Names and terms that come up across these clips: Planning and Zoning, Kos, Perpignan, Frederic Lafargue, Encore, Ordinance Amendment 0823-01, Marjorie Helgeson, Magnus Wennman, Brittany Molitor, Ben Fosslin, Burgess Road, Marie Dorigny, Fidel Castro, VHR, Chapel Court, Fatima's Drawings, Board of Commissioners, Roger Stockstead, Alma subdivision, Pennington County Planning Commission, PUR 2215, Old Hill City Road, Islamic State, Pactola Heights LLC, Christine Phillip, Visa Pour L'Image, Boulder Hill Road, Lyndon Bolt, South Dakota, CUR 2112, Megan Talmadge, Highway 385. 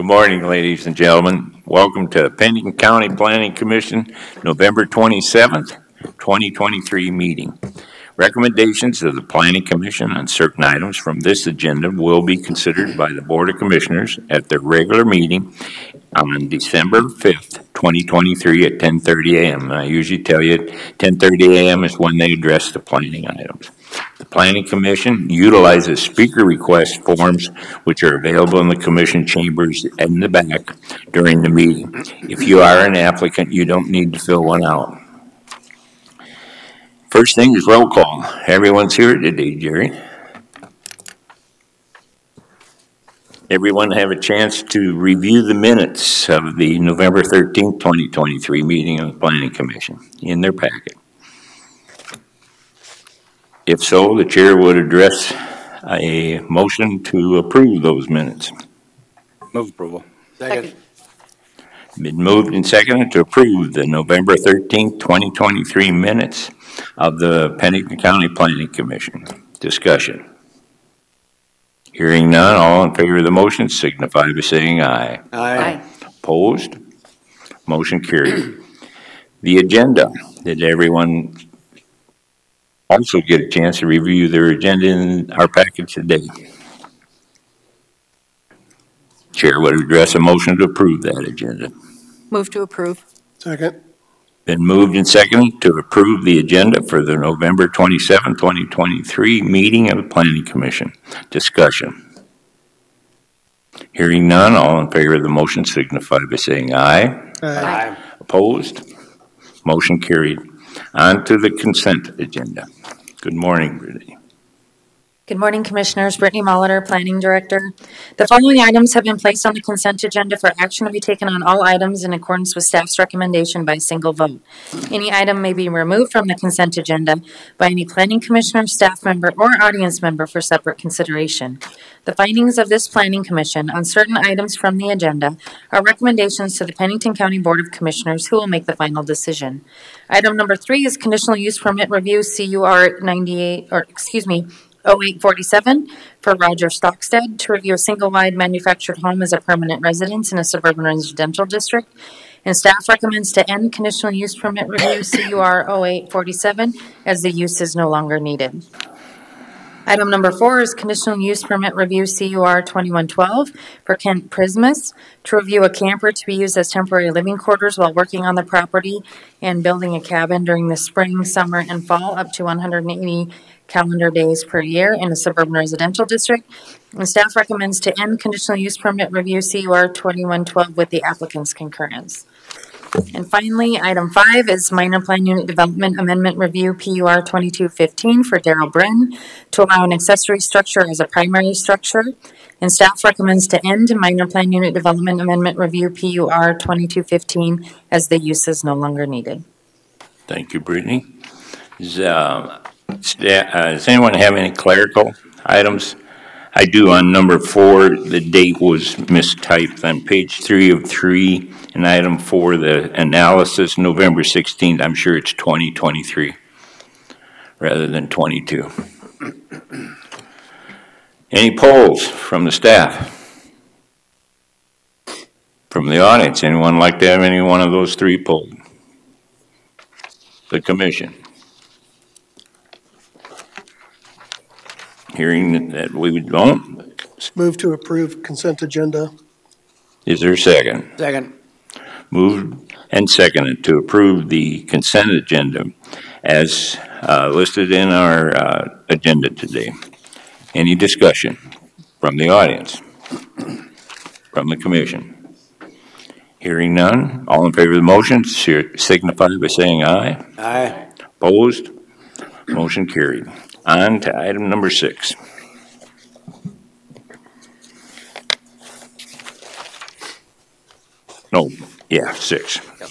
Good morning, ladies and gentlemen. Welcome to Pennington County Planning Commission, November 27th, 2023 meeting. Recommendations of the Planning Commission on certain items from this agenda will be considered by the Board of Commissioners at their regular meeting on December 5th, 2023 at 10:30 a.m. I usually tell you 10:30 a.m. is when they address the planning items. The Planning Commission utilizes speaker request forms, which are available in the Commission chambers in the back during the meeting. If you are an applicant, you don't need to fill one out. First thing is roll call. Everyone's here today, Jerry. Everyone have a chance to review the minutes of the November 13th, 2023 meeting of the Planning Commission in their packet. If so, the chair would address a motion to approve those minutes. Move approval. Second. Been moved and seconded to approve the November 13th, 2023 minutes of the Pennington County Planning Commission. Discussion. Hearing none, all in favor of the motion signify by saying aye. Aye. Opposed? Motion carried. The agenda. Did everyone also get a chance to review their agenda in our package today? Chair would address a motion to approve that agenda. Move to approve. Second. Been moved and seconded to approve the agenda for the November 27, 2023 meeting of the Planning Commission. Discussion. Hearing none, all in favor of the motion signify by saying aye. Aye. Aye. Opposed? Motion carried. On to the consent agenda. Good morning, Brittany. Good morning, Commissioners. Brittany Molitor, Planning Director. The following items have been placed on the consent agenda for action to be taken on all items in accordance with staff's recommendation by single vote. Any item may be removed from the consent agenda by any Planning Commissioner, staff member, or audience member for separate consideration. The findings of this Planning Commission on certain items from the agenda are recommendations to the Pennington County Board of Commissioners, who will make the final decision. Item number 3 is conditional use permit review CUR 0847 for Roger Stockstead to review a single wide manufactured home as a permanent residence in a suburban residential district, and staff recommends to end conditional use permit review CUR 0847 as the use is no longer needed. Item number 4 is conditional use permit review CUR 2112 for Kent Prismus to review a camper to be used as temporary living quarters while working on the property and building a cabin during the spring, summer, and fall up to 180 calendar days per year in a suburban residential district. And staff recommends to end conditional use permit review CUR 2112 with the applicant's concurrence. And finally, item 5 is minor plan unit development amendment review PUR 2215 for Daryl Brin to allow an accessory structure as a primary structure. And staff recommends to end minor plan unit development amendment review PUR 2215 as the use is no longer needed. Thank you, Brittany. Does anyone have any clerical items? I do. On number 4, the date was mistyped on page 3 of 3, and item 4, the analysis, November 16th. I'm sure it's 2023 rather than 22. Any polls from the staff? From the audience, anyone like to have any one of those 3 polled? The commission. Hearing that we don't. Move to approve consent agenda. Is there a second? Second. Moved and seconded to approve the consent agenda as listed in our agenda today. Any discussion from the audience, from the commission? Hearing none, all in favor of the motion signify by saying aye. Aye. Opposed? Motion carried. On to item number 6. No, yeah, 6. Yep.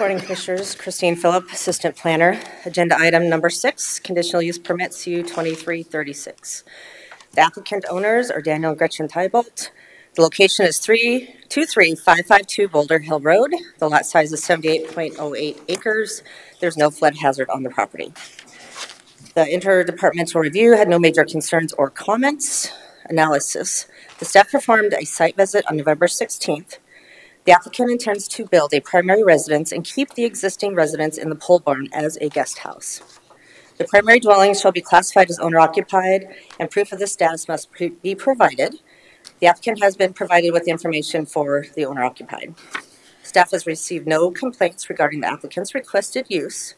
Morning, Commissioners. Christine Phillip, Assistant Planner. Agenda item number 6, Conditional Use Permit CU-2336. The applicant owners are Daniel and Gretchen Tybolt. The location is 23552 Boulder Hill Road. The lot size is 78.08 acres. There's no flood hazard on the property. The interdepartmental review had no major concerns or comments. Analysis. The staff performed a site visit on November 16th. The applicant intends to build a primary residence and keep the existing residence in the pole barn as a guest house. The primary dwelling shall be classified as owner-occupied, and proof of this status must be provided. The applicant has been provided with the information for the owner-occupied. Staff has received no complaints regarding the applicant's requested use,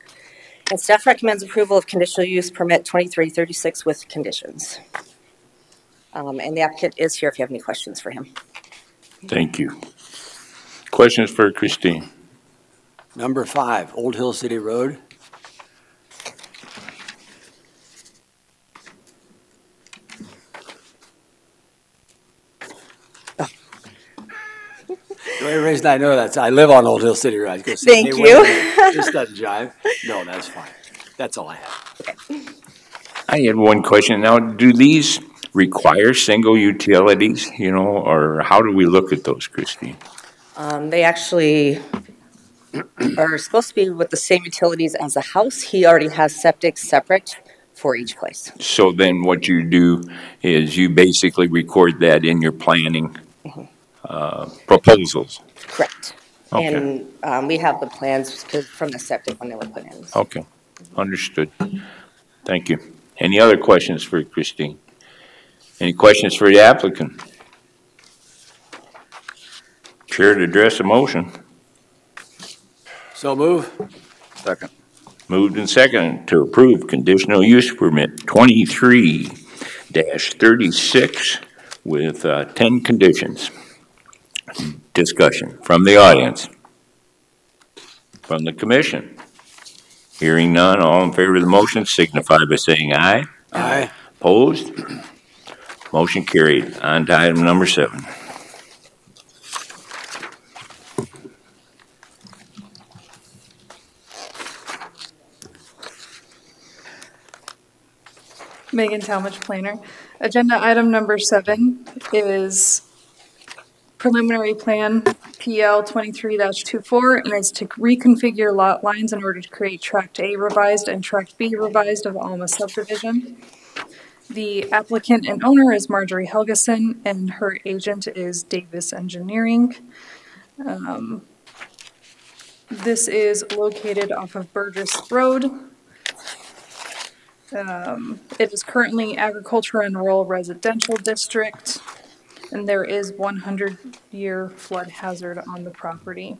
and staff recommends approval of conditional use permit 2336 with conditions. And the applicant is here if you have any questions for him. Thank you. Questions for Christine. Number 5, Old Hill City Road. The only reason I know that's I live on Old Hill City Road. Thank you. This doesn't jive. No, that's fine. That's all I have. Okay. I had one question. Now, do these require single utilities, you know, or how do we look at those, Christine? They actually are supposed to be with the same utilities as the house. He already has septic separate for each place. So then what you do is you basically record that in your planning. Mm-hmm. Proposals. Correct. Okay. And we have the plans from the septic when they were put in. So. Okay. Understood. Thank you. Any other questions for Christine? Any questions for the applicant? Chair to address a motion. So move. Second. Moved and second to approve conditional use permit 23-36 with 10 conditions. Discussion from the audience, from the commission. Hearing none, all in favor of the motion signify by saying aye. Aye. Opposed? Motion carried. On to item number 7. Megan Talmadge, planner. Agenda item number 7 is preliminary plan PL 23-24, and is to reconfigure lot lines in order to create Tract A revised and Tract B revised of Alma subdivision. The applicant and owner is Marjorie Helgeson, and her agent is Davis Engineering. This is located off of Burgess Road. It is currently agriculture and rural residential district. And there is 100-year flood hazard on the property.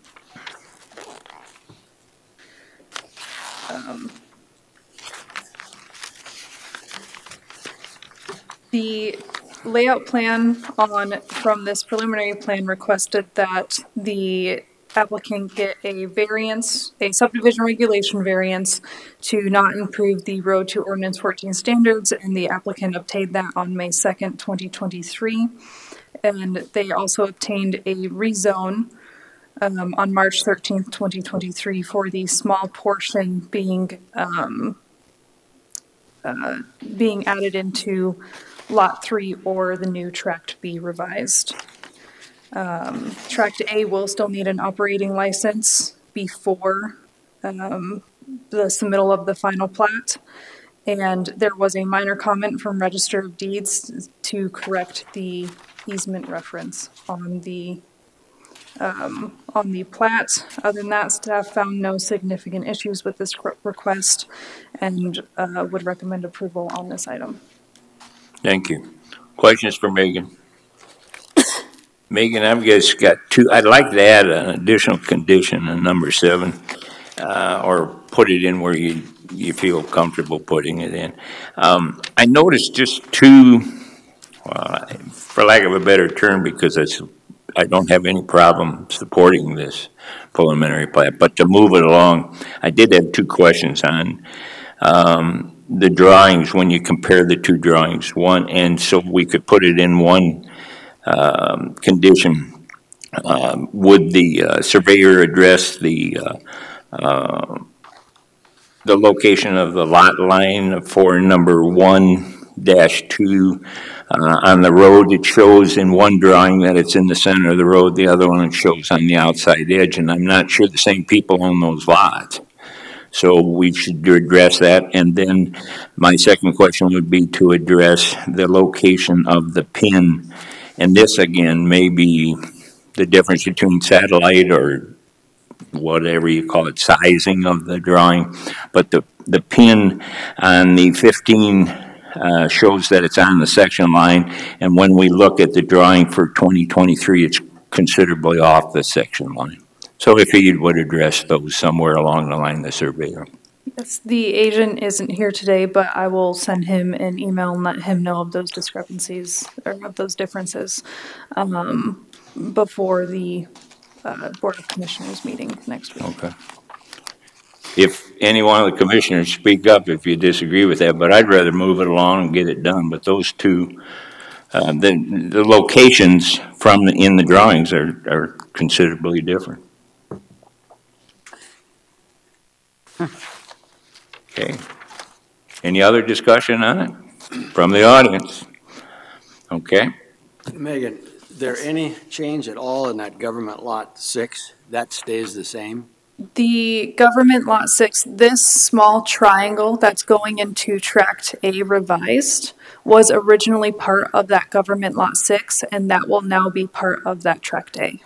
The layout plan from this preliminary plan requested that the applicant get a variance, a subdivision regulation variance, to not improve the road to Ordinance 14 standards, and the applicant obtained that on May 2nd, 2023. And they also obtained a rezone on March 13th, 2023 for the small portion being added into Lot 3 or the new Tract B revised. Tract A will still need an operating license before the submittal of the final plat. And there was a minor comment from Register of Deeds to correct the easement reference on the plat. Other than that, staff found no significant issues with this request and would recommend approval on this item. Thank you. Questions for Megan? Megan, I've just got 2. I'd like to add an additional condition on number 7, or put it in where you feel comfortable putting it in. I noticed just 2, for lack of a better term, because I don't have any problem supporting this preliminary plan, but to move it along, I did have 2 questions on the drawings when you compare the 2 drawings. One, and so we could put it in one condition. Would the surveyor address the location of the lot line for number 1 2 on the road. It shows in one drawing that it's in the center of the road. The other one it shows on the outside edge, and I'm not sure the same people own those lots. So we should address that. And then my second question would be to address the location of the pin. And this, again, may be the difference between satellite or whatever you call it, sizing of the drawing. But the pin on the 15 shows that it's on the section line. And when we look at the drawing for 2023, it's considerably off the section line. So if you would address those somewhere along the line, the surveyor. Yes, the agent isn't here today, but I will send him an email and let him know of those discrepancies or of those differences before the Board of Commissioners meeting next week. Okay. If any one of the commissioners speak up if you disagree with that, but I'd rather move it along and get it done. But those two, the locations from in the drawings are considerably different. Okay. Any other discussion on it from the audience? Okay. Megan, is there any change at all in that government lot 6? That stays the same? The government lot 6, this small triangle that's going into tract A revised was originally part of that government lot 6, and that will now be part of that tract A.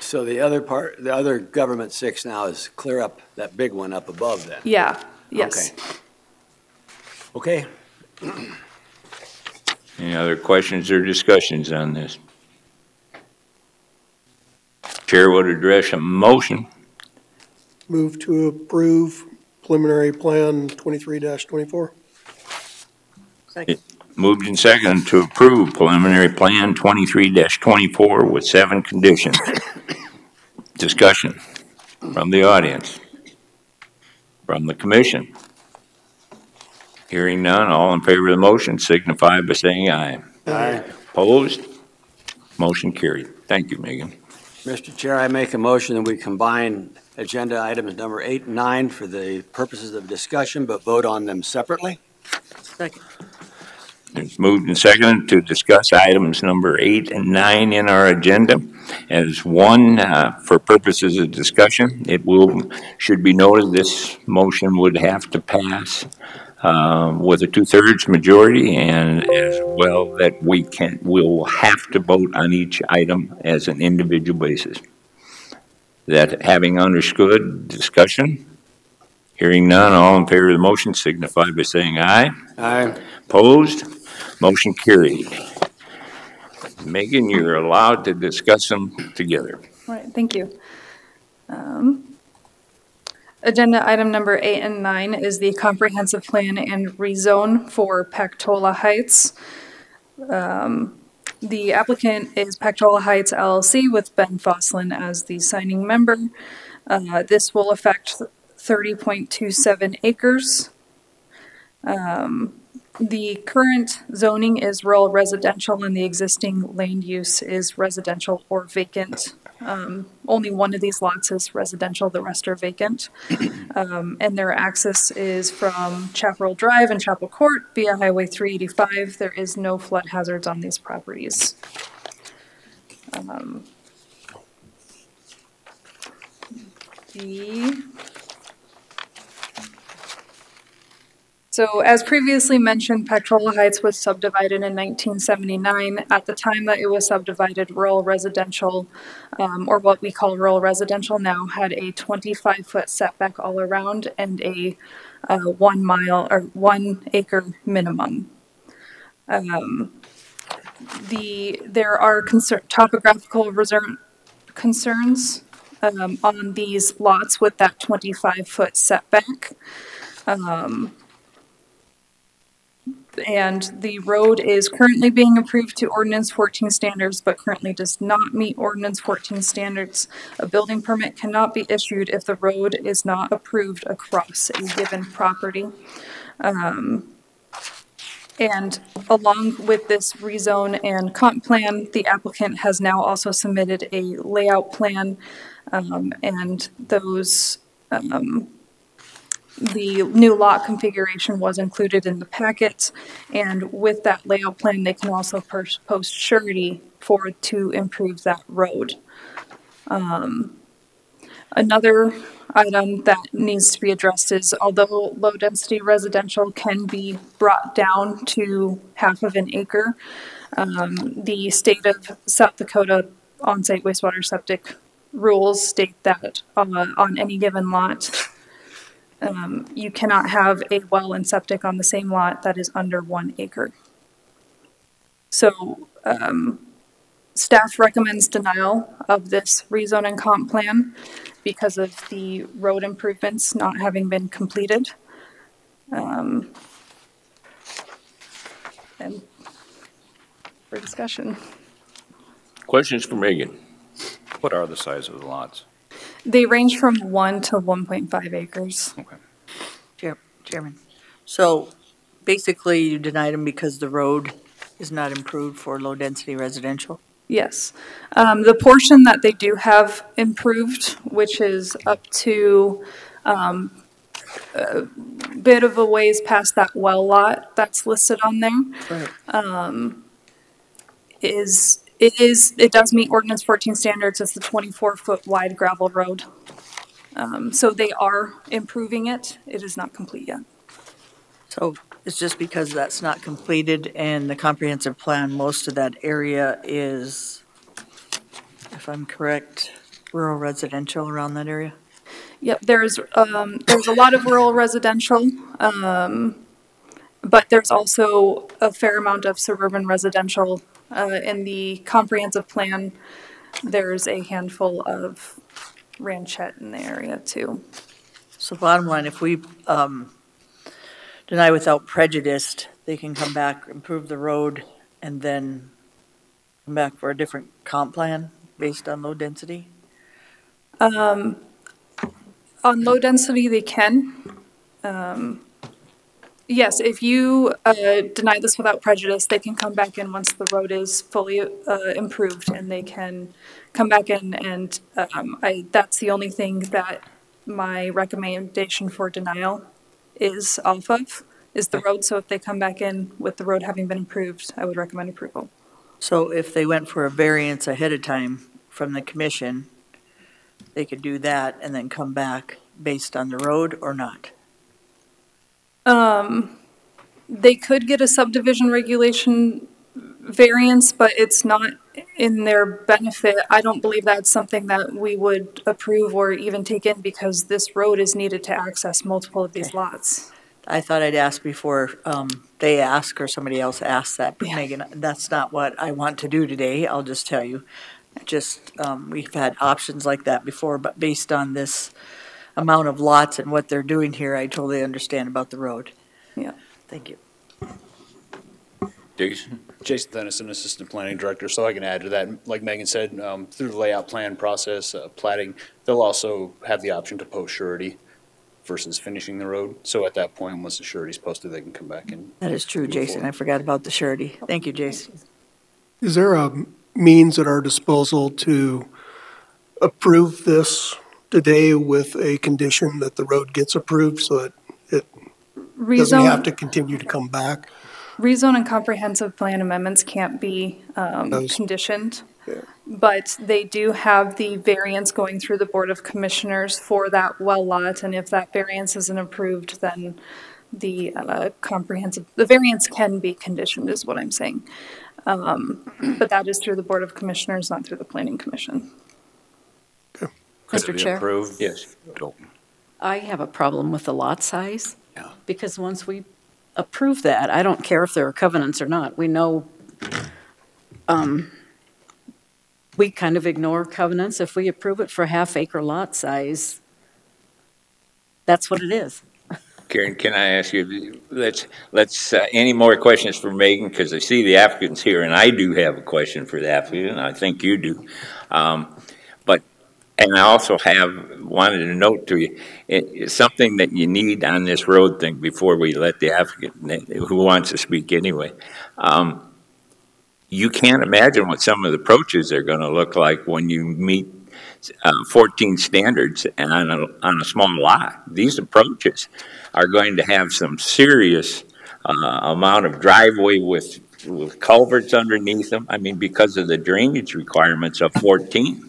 So the other part, the other government 6 now is clear up that big one up above then? Yeah. Yes. Okay. Okay. Any other questions or discussions on this? Chair would address a motion. Move to approve preliminary plan 23-24. Second. Moved and second to approve preliminary plan 23-24 with 7 conditions. Discussion from the audience. From the commission. Hearing none, all in favor of the motion signify by saying aye. Aye. Opposed? Motion carried. Thank you, Megan. Mr. Chair, I make a motion that we combine agenda items number 8 and 9 for the purposes of discussion, but vote on them separately. Second. It's moved and seconded to discuss items number 8 and 9 in our agenda as one for purposes of discussion. It should be noted this motion would have to pass with a 2/3 majority, and as well that we will have to vote on each item as an individual basis. That having understood discussion, hearing none, all in favor of the motion signify by saying aye. Aye. Opposed? Motion carried. Megan, you're allowed to discuss them together. All right, thank you. Agenda item number 8 and 9 is the comprehensive plan and rezone for Pactola Heights. The applicant is Pactola Heights LLC with Ben Fosslin as the signing member. This will affect 30.27 acres. The current zoning is rural residential, and the existing land use is residential or vacant. Only one of these lots is residential, the rest are vacant. And their access is from Chapel Drive and Chapel Court via Highway 385. There is no flood hazards on these properties. So as previously mentioned, Pactola Heights was subdivided in 1979. At the time that it was subdivided, rural residential, or what we call rural residential now, had a 25-foot setback all around and a 1 acre minimum. There are topographical concerns on these lots with that 25-foot setback. And the road is currently being approved to Ordinance 14 standards, but currently does not meet Ordinance 14 standards. A building permit cannot be issued if the road is not approved across a given property. And along with this rezone and comp plan, the applicant has now also submitted a layout plan, and those The new lot configuration was included in the packets, and with that layout plan, they can also post surety to improve that road. Another item that needs to be addressed is, although low density residential can be brought down to half of an acre, the state of South Dakota on-site wastewater septic rules state that on any given lot, you cannot have a well and septic on the same lot that is under 1 acre. So staff recommends denial of this rezoning comp plan because of the road improvements not having been completed. And for discussion. Questions for Megan. What are the size of the lots? They range from 1 to 1.5 acres. Okay. Chairman. So basically you denied them because the road is not improved for low density residential? Yes. The portion that they do have improved, which is up to a bit of a ways past that well lot that's listed on there, right. It does meet Ordinance 14 standards. It's the 24-foot wide gravel road. So they are improving it. It is not complete yet. So it's just because that's not completed and the comprehensive plan, most of that area is, if I'm correct, rural residential around that area? Yep, there's a lot of rural residential, but there's also a fair amount of suburban residential. In the comprehensive plan, there's a handful of ranchette in the area too. So bottom line, if we deny without prejudice, they can come back, improve the road, and then come back for a different comp plan based on low density? On low density, they can. Yes, if you deny this without prejudice, they can come back in once the road is fully improved, and they can come back in, and that's the only thing that my recommendation for denial is off of, is the road. So if they come back in with the road having been improved, I would recommend approval. So if they went for a variance ahead of time from the commission, they could do that and then come back based on the road or not? They could get a subdivision regulation variance, but it's not in their benefit. I don't believe that's something that we would approve or even take in because this road is needed to access multiple of these lots. I thought I'd ask before they ask or somebody else asks that, but yeah. Megan, that's not what I want to do today. I'll just tell you. We've had options like that before, but based on this amount of lots and what they're doing here, I totally understand about the road. Yeah, thank you. Jason Dennison, Assistant Planning Director. So I can add to that, like Megan said, through the layout plan process, platting, they'll also have the option to post surety versus finishing the road. So at that point, once the surety is posted, they can come back and. That is true, Jason. I forgot about the surety. Thank you, Jason. Is there a means at our disposal to approve this today with a condition that the road gets approved so that it doesn't have to continue to come back? Rezone and comprehensive plan amendments can't be conditioned, yeah. But they do have the variance going through the Board of Commissioners for that well lot, and if that variance isn't approved, then the variance can be conditioned is what I'm saying. But that is through the Board of Commissioners, not through the Planning Commission. Mr. Chair, approved? Yes. I have a problem with the lot size, yeah. Because once we approve that, I don't care if there are covenants or not. We know we kind of ignore covenants. If we approve it for half-acre lot size, that's what it is. Karen, can I ask you? Let's any more questions for Megan, because I see the applicants here, and I do have a question for the applicant, and I think you do. And I also wanted to note to you, it's something that you need on this road thing before we let the applicant, who wants to speak anyway. You can't imagine what some of the approaches are going to look like when you meet 14 standards on a small lot. These approaches are going to have some serious amount of driveway with culverts underneath them. I mean, because of the drainage requirements of 14,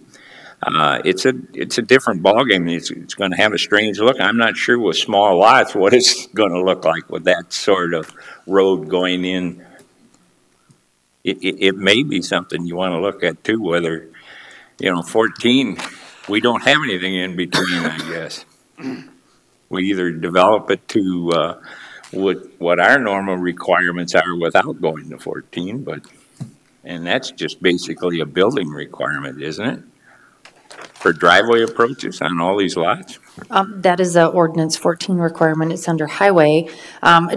it's a different ballgame. It's going to have a strange look. I'm not sure with small lots what it's going to look like with that sort of road going in. It may be something you want to look at too, whether, you know, 14, we don't have anything in between, I guess. We either develop it to what our normal requirements are without going to 14, but, and that's just basically a building requirement, isn't it? For driveway approaches on all these lots? That is an Ordinance 14 requirement. It's under highway.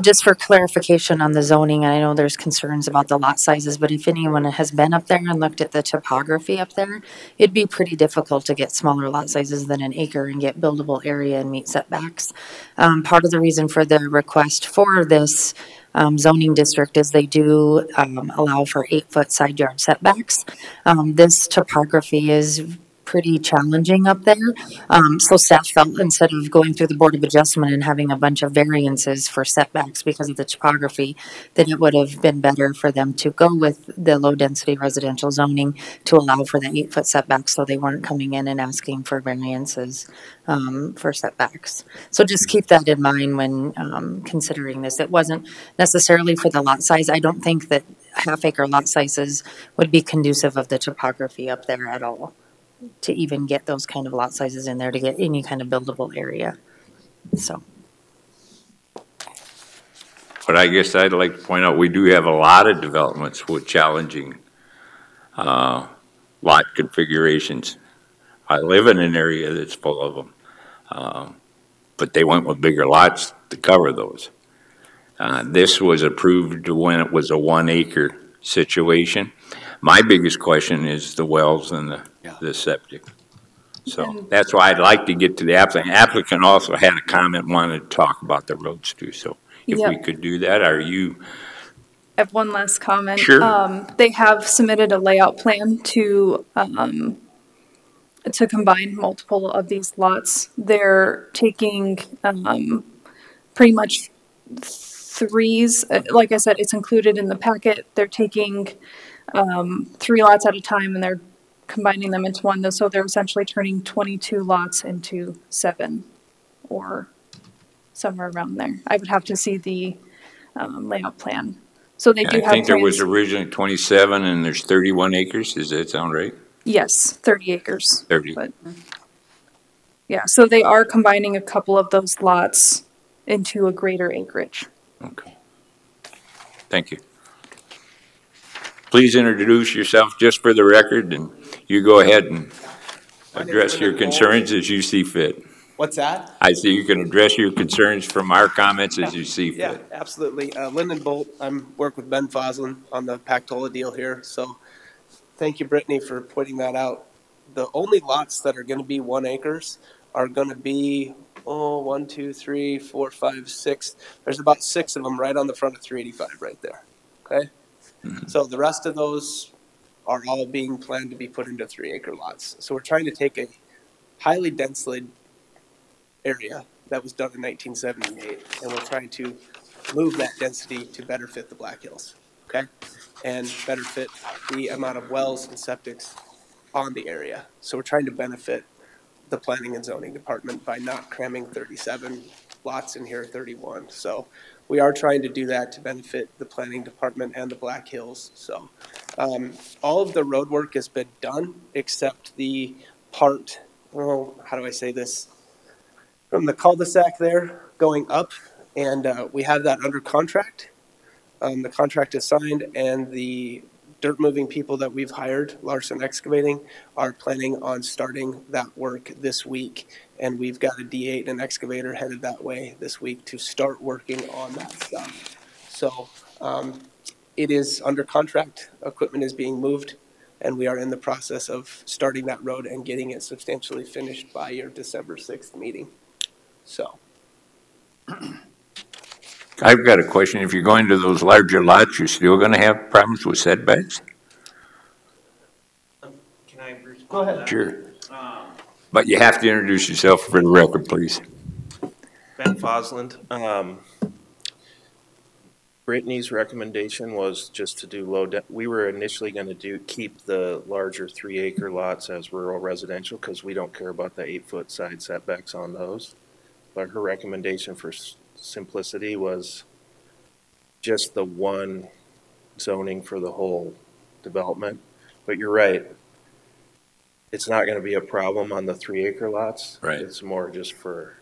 Just for clarification on the zoning, I know there's concerns about the lot sizes, but if anyone has been up there and looked at the topography up there, it'd be pretty difficult to get smaller lot sizes than an acre and get buildable area and meet setbacks. Part of the reason for the request for this zoning district is they do allow for 8-foot side yard setbacks. This topography is pretty challenging up there. So staff felt instead of going through the Board of Adjustment and having a bunch of variances for setbacks because of the topography, that it would have been better for them to go with the low density residential zoning to allow for the 8-foot setback, so they weren't coming in and asking for variances for setbacks. So just keep that in mind when considering this. It wasn't necessarily for the lot size. I don't think that half-acre lot sizes would be conducive of the topography up there at all, to even get those kind of lot sizes in there to get any kind of buildable area. So. But I guess I'd like to point out we do have a lot of developments with challenging lot configurations. I live in an area that's full of them, but they went with bigger lots to cover those. This was approved when it was a 1-acre situation. My biggest question is the wells and the septic. So that's why I'd like to get to the applicant. The applicant also had a comment, wanted to talk about the roads too. So if we could do that, are you? I have one last comment. Sure. They have submitted a layout plan to combine multiple of these lots. They're taking pretty much threes. Like I said, it's included in the packet. They're taking 3 lots at a time, and they're combining them into one, so they're essentially turning 22 lots into 7 or somewhere around there. I would have to see the layout plan. So they do have, I think there was originally 27 and there's 31 acres. Does that sound right? Yes, 30 acres. 30. But, yeah, so they are combining a couple of those lots into a greater acreage. Okay. Thank you. Please introduce yourself just for the record, and you go ahead and address your concerns as you see fit. What's that? I see you can address your concerns from our comments as you see fit. Yeah, absolutely. Lyndon Bolt, I'm work with Ben Fosslin on the Pactola deal here. So thank you, Brittany, for pointing that out. The only lots that are going to be 1 acres are going to be, 1, 2, 3, 4, 5, 6. There's about 6 of them right on the front of 385 right there, okay? So the rest of those are all being planned to be put into 3-acre lots. So we're trying to take a highly densely area that was done in 1978, and we're trying to move that density to better fit the Black Hills, okay? And better fit the amount of wells and septics on the area. So we're trying to benefit the Planning and Zoning Department by not cramming 37 lots in here, 31. So we are trying to do that to benefit the Planning Department and the Black Hills. So all of the road work has been done except the part, how do I say this, from the cul-de-sac there going up, and we have that under contract. The contract is signed, and the dirt moving people that we've hired, Larson Excavating, are planning on starting that work this week. And we've got a D8 and an excavator headed that way this week to start working on that stuff. So it is under contract, equipment is being moved, and we are in the process of starting that road and getting it substantially finished by your December 6th meeting. So I've got a question. If you're going to those larger lots, you're still going to have problems with setbacks? Can I respond? Go ahead. Sure. But you have to introduce yourself for the record, please. Ben Fosslin. Brittany's recommendation was just to do low density. We were initially going to keep the larger 3-acre lots as rural residential because we don't care about the 8-foot side setbacks on those. But her recommendation for simplicity was just the one zoning for the whole development. But you're right. It's not going to be a problem on the 3-acre lots. Right. It's more just for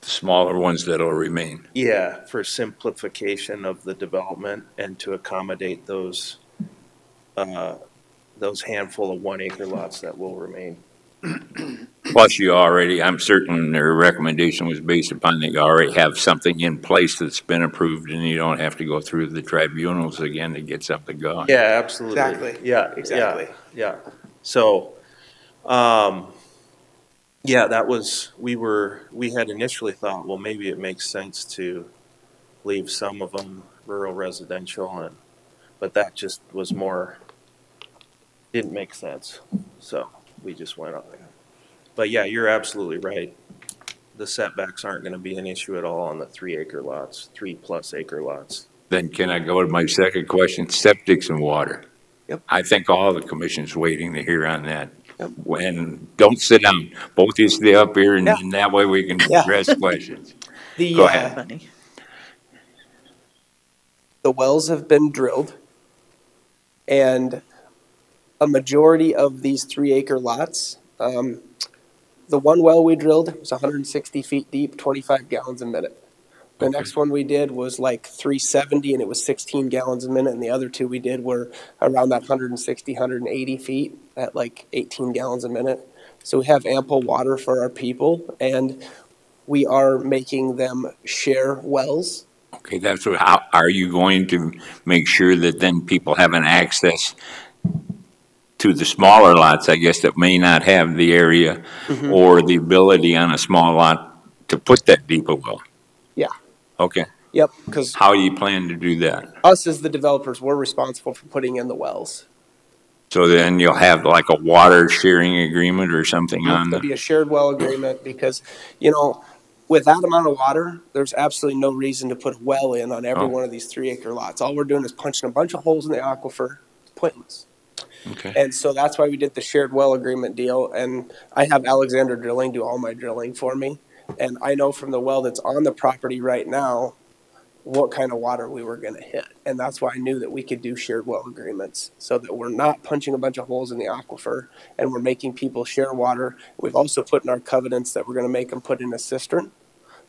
smaller ones that'll remain. Yeah, for simplification of the development and to accommodate those handful of 1-acre lots that will remain. Plus, you already, I'm certain their recommendation was based upon that you already have something in place that's been approved and you don't have to go through the tribunals again to get something going. Yeah, absolutely. Exactly. Yeah, exactly. Yeah. Yeah. So, yeah, that was, we had initially thought, well, maybe it makes sense to leave some of them rural residential, and, but that just was more, didn't make sense. So we just went on there. But yeah, you're absolutely right. The setbacks aren't going to be an issue at all on the 3-acre lots, 3+ acre lots. Then can I go to my second question, septics and water? Yep. I think all the commission's waiting to hear on that. Yep. And don't sit down. Both of you stay up here, and, yeah, and that way we can address, yeah, questions. Go ahead. Funny. The wells have been drilled, and a majority of these 3-acre lots, the one well we drilled was 160 feet deep, 25 gallons a minute. The next one we did was like 370, and it was 16 gallons a minute. And the other two we did were around that 160, 180 feet at like 18 gallons a minute. So we have ample water for our people, and we are making them share wells. Okay, that's what, how are you going to make sure that then people have an access to the smaller lots, I guess, that may not have the area, mm-hmm, or the ability on a small lot to put that deeper well? Yeah. Okay. Yep. Because how do you plan to do that? Us as the developers, we're responsible for putting in the wells. So then you'll have like a water sharing agreement or something on that? It'll be a shared well agreement because, you know, with that amount of water, there's absolutely no reason to put a well in on every one of these 3-acre lots. All we're doing is punching a bunch of holes in the aquifer. It's pointless. Okay. And so that's why we did the shared well agreement deal. And I have Alexander Drilling do all my drilling for me. And I know from the well that's on the property right now what kind of water we were going to hit. And that's why I knew that we could do shared well agreements so that we're not punching a bunch of holes in the aquifer and we're making people share water. We've also put in our covenants that we're going to make them put in a cistern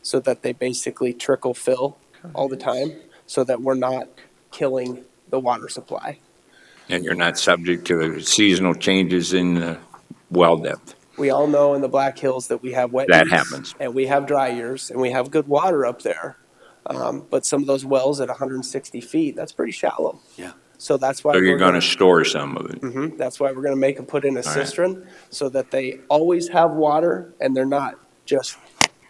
so that they basically trickle fill all the time so that we're not killing the water supply. And you're not subject to seasonal changes in the well depth. We all know in the Black Hills that we have wet years. That happens. And we have dry years, and we have good water up there. But some of those wells at 160 feet, that's pretty shallow. Yeah. So that's why. So you're going to store some of it. Mm-hmm. That's why we're going to make them put in a cistern so that they always have water and they're not just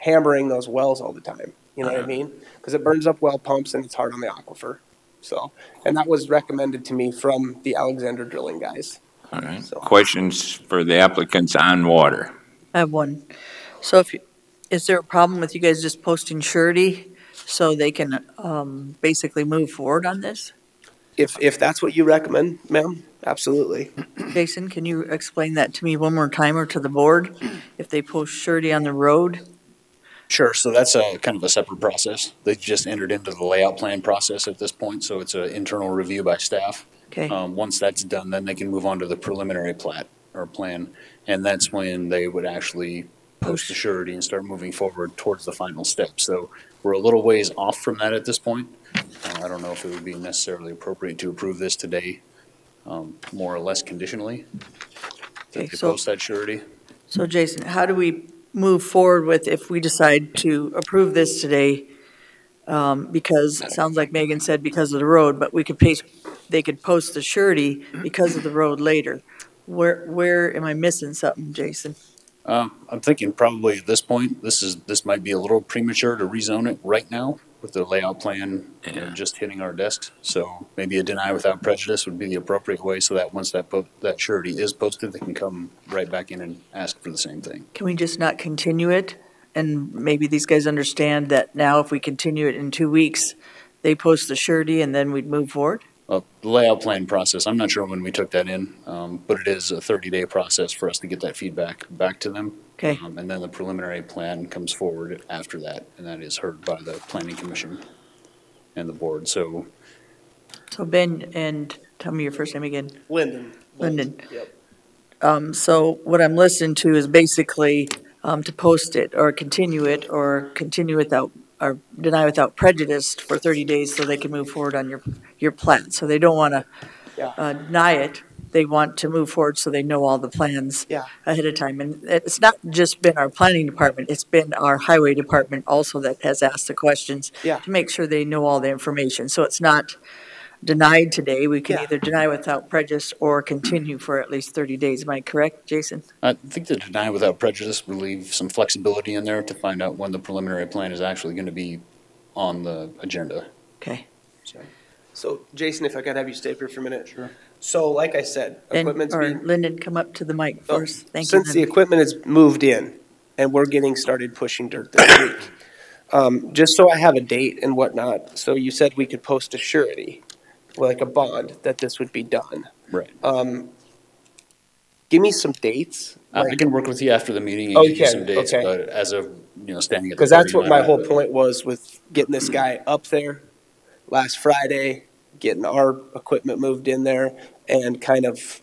hammering those wells all the time. You know what I mean? Because it burns up well pumps and it's hard on the aquifer. So, and that was recommended to me from the Alexander Drilling guys. All right. So, questions for the applicants on water? I have one. So if you, is there a problem with you guys just posting surety so they can basically move forward on this? If that's what you recommend, ma'am, absolutely. Jason, can you explain that to me one more time or to the board if they post surety on the road? Sure. So that's a kind of a separate process. They just entered into the layout plan process at this point, so it's an internal review by staff. Okay. Once that's done, then they can move on to the preliminary plat or plan, and that's when they would actually post the surety and start moving forward towards the final step. So we're a little ways off from that at this point. I don't know if it would be necessarily appropriate to approve this today, more or less conditionally. Okay, so post that surety. So Jason, how do we move forward with if we decide to approve this today? Because it sounds like Megan said because of the road, but we could pay. They could post the surety because of the road later. Where am I missing something, Jason? I'm thinking probably at this point, this might be a little premature to rezone it right now. with the layout plan, yeah, just hitting our desks. So maybe a deny without prejudice would be the appropriate way, so that once that surety is posted, they can come right back in and ask for the same thing. Can we just not continue it? And maybe these guys understand that now if we continue it in 2 weeks, they post the surety and then we'd move forward? Well, the layout plan process, I'm not sure when we took that in, but it is a 30-day process for us to get that feedback back to them. Okay. And then the preliminary plan comes forward after that, and that is heard by the Planning Commission and the board. So Ben, and tell me your first name again. Lyndon. Lyndon. Yep. So what I'm listening to is basically to post it or continue it or deny without prejudice for 30 days so they can move forward on your plan. So they don't want to deny it. They want to move forward so they know all the plans ahead of time. And it's not just been our planning department. It's been our highway department also that has asked the questions to make sure they know all the information. So it's not denied today. We can either deny without prejudice or continue for at least 30 days. Am I correct, Jason? I think the deny without prejudice will leave some flexibility in there to find out when the preliminary plan is actually going to be on the agenda. Okay. So Jason, if I could have you stay up here for a minute. Sure. So like I said, equipment's being... Lyndon, come up to the mic first. Thank you. Since the equipment is moved in and we're getting started pushing dirt this week, just so I have a date and whatnot, so you said we could post a surety, like a bond, that this would be done. Right. Give me some dates. Like, I can work with you after the meeting and give you some dates, but as of, you know, standing at the... Because that's what my whole point was with getting this guy up there last Friday, getting our equipment moved in there, and kind of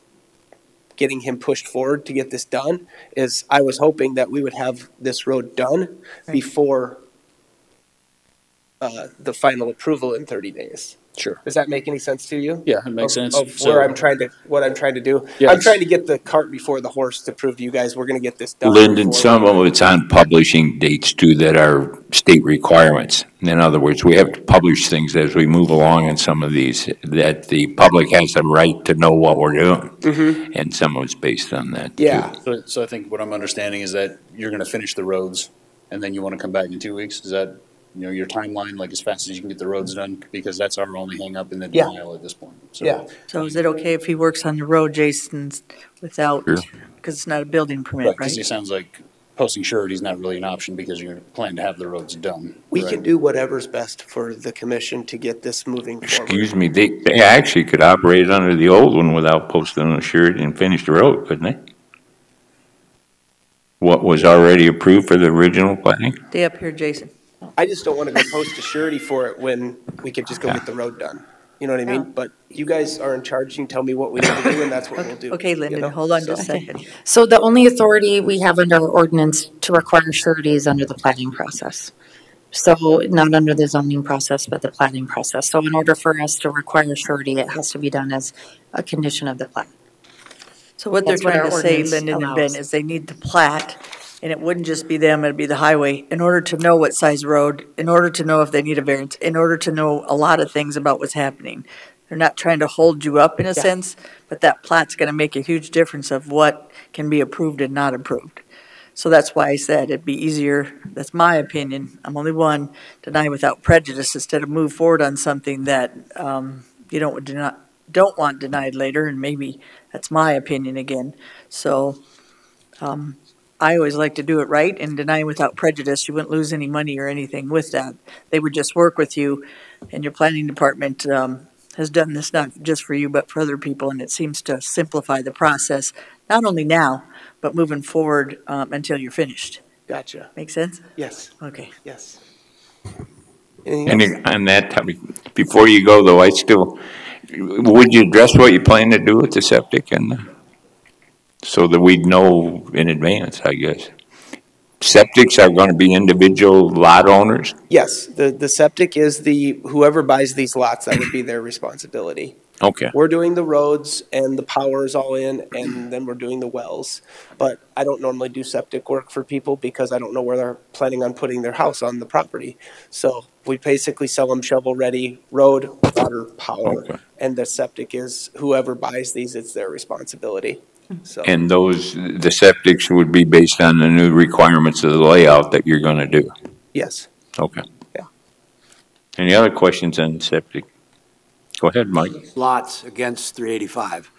getting him pushed forward to get this done, is I was hoping that we would have this road done before the final approval in 30 days. Sure. Does that make any sense to you? Yeah, it makes sense. What I'm trying to do. Yes. I'm trying to get the cart before the horse to prove to you guys we're going to get this done. Lyndon, some of it's on publishing dates, too, that are state requirements. In other words, we have to publish things as we move along in some of these, that the public has the right to know what we're doing. Mm-hmm. And some of it's based on that, too. So I think what I'm understanding is that you're going to finish the roads, and then you want to come back in 2 weeks. Is that... You know, your timeline, like as fast as you can get the roads done, because that's our only hang up in the denial at this point. So, so is it okay if he works on the road, Jason, without, because it's not a building permit, right? Because it sounds like posting surety is not really an option because you're planning to have the roads done. We can do whatever's best for the commission to get this moving forward. Excuse me, they actually could operate under the old one without posting a surety and finish the road, couldn't they? What was already approved for the original planning? Stay up here, Jason. I just don't want to go post a surety for it when we could just go get the road done. You know what I mean? But you guys are in charge. You can tell me what we need to do, and that's what we'll do. Okay, Lyndon, hold on just a second. So the only authority we have under our ordinance to require surety is under the planning process. So not under the zoning process, but the planning process. So in order for us to require surety, it has to be done as a condition of the plat. So what they're trying to say, Lyndon and Ben, is they need the plat. And it wouldn't just be them, it'd be the highway, in order to know what size road, in order to know if they need a variance, in order to know a lot of things about what's happening. They're not trying to hold you up in a sense, but that plat's going to make a huge difference of what can be approved and not approved. So that's why I said it'd be easier, that's my opinion, I'm only one, deny without prejudice instead of move forward on something that you don't want denied later, and maybe that's my opinion again. So... I always like to do it right, and deny without prejudice. You wouldn't lose any money or anything with that. They would just work with you, and your planning department has done this not just for you but for other people, and it seems to simplify the process, not only now but moving forward until you're finished. Gotcha. Make sense? Yes. Okay. Yes. And on that topic, before you go, though, would you address what you plan to do with the septic and the... So that we'd know in advance, I guess. Septics are going to be individual lot owners? Yes. The septic is whoever buys these lots, that would be their responsibility. Okay. We're doing the roads and the power is all in, and then we're doing the wells. But I don't normally do septic work for people because I don't know where they're planning on putting their house on the property. So we basically sell them shovel-ready road, water, power. Okay. And the septic is whoever buys these, it's their responsibility. So. And the septics would be based on the new requirements of the layout that you're going to do? Yes. Okay. Yeah. Any other questions on septic? Go ahead, Mike. Lots against 385.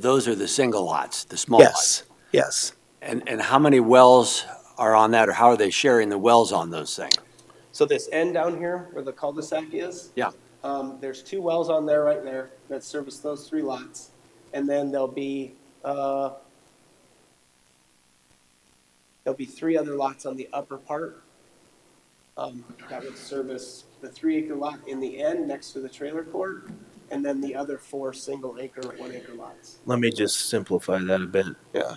Those are the single lots, the small lots. Yes. And how many wells are on that, or how are they sharing the wells on those things? So this end down here where the cul-de-sac is, there's 2 wells on there right there that service those 3 lots. And then there'll be 3 other lots on the upper part that would service the 3-acre lot in the end next to the trailer court, and then the other 4 single-acre, 1-acre lots. Let me just simplify that a bit. Yeah.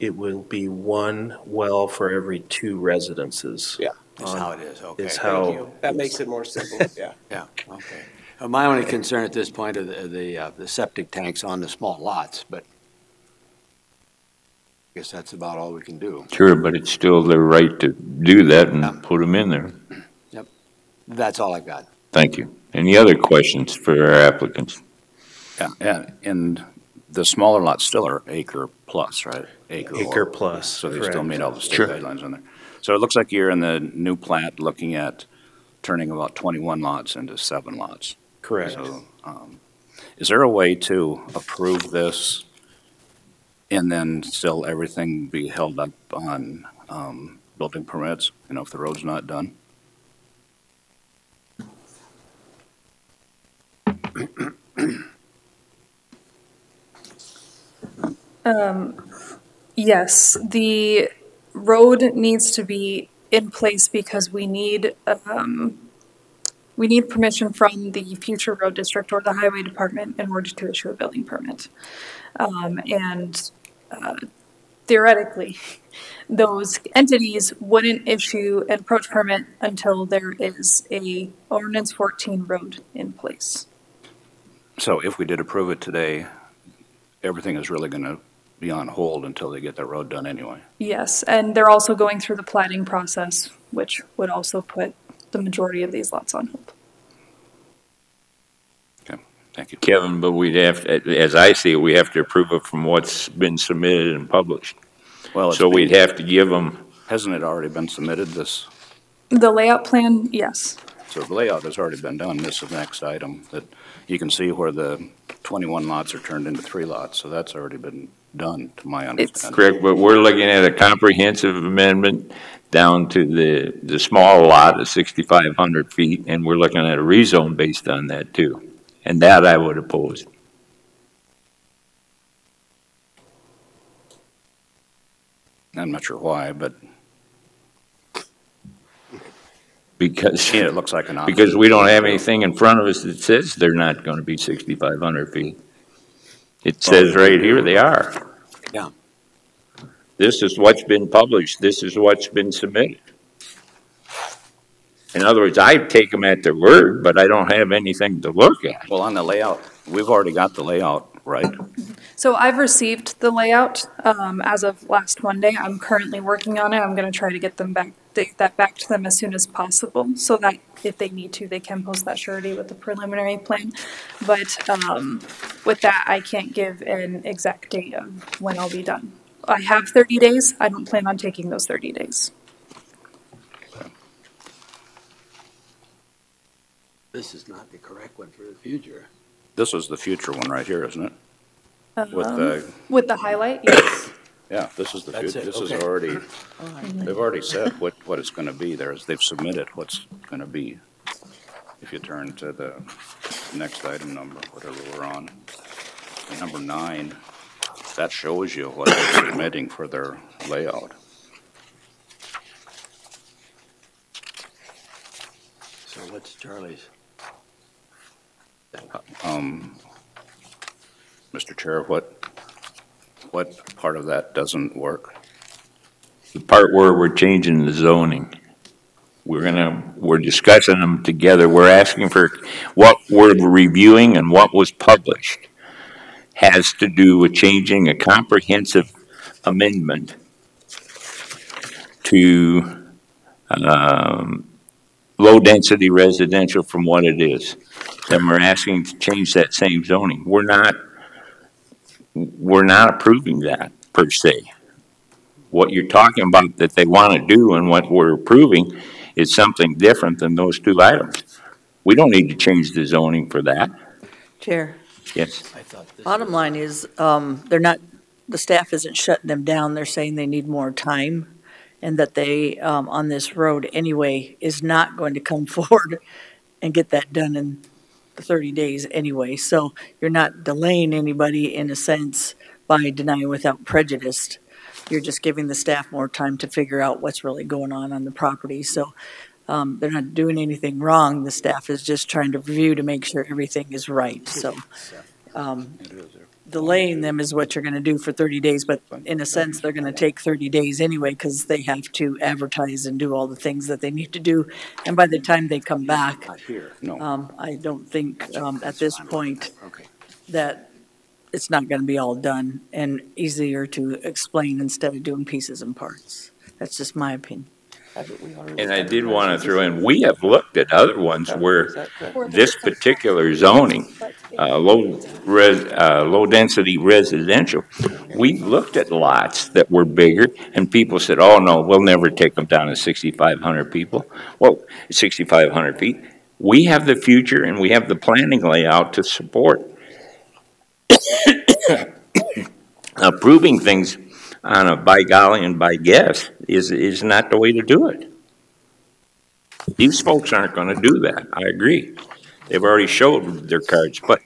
It will be 1 well for every 2 residences. Yeah. That's how it is. Okay. That makes it more simple. Yeah. Yeah. Okay. My only concern at this point are the septic tanks on the small lots, but I guess that's about all we can do. Sure, but it's still their right to do that and put them in there. Yep. That's all I've got. Thank you. Any other questions for our applicants? Yeah. Yeah. And the smaller lots still are acre plus, right? Acre plus. So they still meet all the state guidelines on there. So it looks like you're in the new plat looking at turning about 21 lots into 7 lots. Correct. So, is there a way to approve this and then still everything be held up on building permits, you know, if the road's not done? Yes, the road needs to be in place because we need permission from the future road district or the highway department in order to issue a building permit. Theoretically, those entities wouldn't issue an approach permit until there is a Ordinance 14 road in place. So if we did approve it today, everything is really going to be on hold until they get that road done anyway. Yes, and they're also going through the platting process, which would also put the majority of these lots on hold. Okay, thank you. Kevin, but we'd have to, as I see it, we have to approve it from what's been submitted and published. Well, so we'd have to give them... Hasn't it already been submitted, this? The layout plan, yes. So the layout has already been done. This is the next item that you can see wwhere the 21 lots are turned into 3 lots, so that's already been done to my understanding. It's correct, but we're looking at a comprehensive amendment down to the small lot of 6,500 feet, and we're looking at a rezone based on that too. And that I would oppose. I'm not sure why, but because it looks like an option. Because we don't have anything in front of us that says they're not going to be 6,500 feet. It says right here they are. Yeah. This is what's been published. This is what's been submitted. In other words, I take them at their word, but I don't have anything to look at. Well, on the layout, we've already got the layout, right? So I've received the layout as of last Monday. I'm currently working on it. I'm going to try to get them back, that back to them as soon as possible, so that if they need to, they can post that surety with the preliminary plan. But with that, I can't give an exact date of when I'll be done. I have 30 days. I don't plan on taking those 30 days. This is not the correct one for the future. This is the future one right here, isn't it? With the highlight, yes. Yeah, this is the future. This is already, they've already said what it's going to be there. They've submitted what's going to be. If you turn to the next item number, whatever we're on, number 9, that shows you what they're submitting for their layout. So what's Charlie's? Mr. Chair, what part of that doesn't work? The part where we're changing the zoning. We're discussing them together. We're asking for what we're reviewing and what was published has to do with changing a comprehensive amendment to low density residential from what it is. Then we're asking to change that same zoning. We're not approving that per se. What you're talking about that they want to do and what we're approving is something different than those two items. We don't need to change the zoning for that. Chair. Yes. I thought this bottom line is they're not, the staff isn't shutting them down. They're saying they need more time and that they, on this road anyway, is not going to come forward and get that done in 30 days anyway. So you're not delaying anybody in a sense by denying without prejudice. You're just giving the staff more time to figure out what's really going on the property. So they're not doing anything wrong. The staff is just trying to review to make sure everything is right. So delaying them is what you're going to do for 30 days, but in a sense, they're going to take 30 days anyway because they have to advertise and do all the things that they need to do. And by the time they come back, I don't think at this point that it's not going to be all done and easier to explain instead of doing pieces and parts. That's just my opinion. And I did want to throw in, we have looked at other ones where this particular zoning, low density residential, we looked at lots that were bigger and people said, oh no, we'll never take them down to 6,500 people. Well, 6,500 feet. We have the future and we have the planning layout to support approving things on a by golly and by guess is not the way to do it. These folks aren't going to do that. I agree. They've already showed their cards. But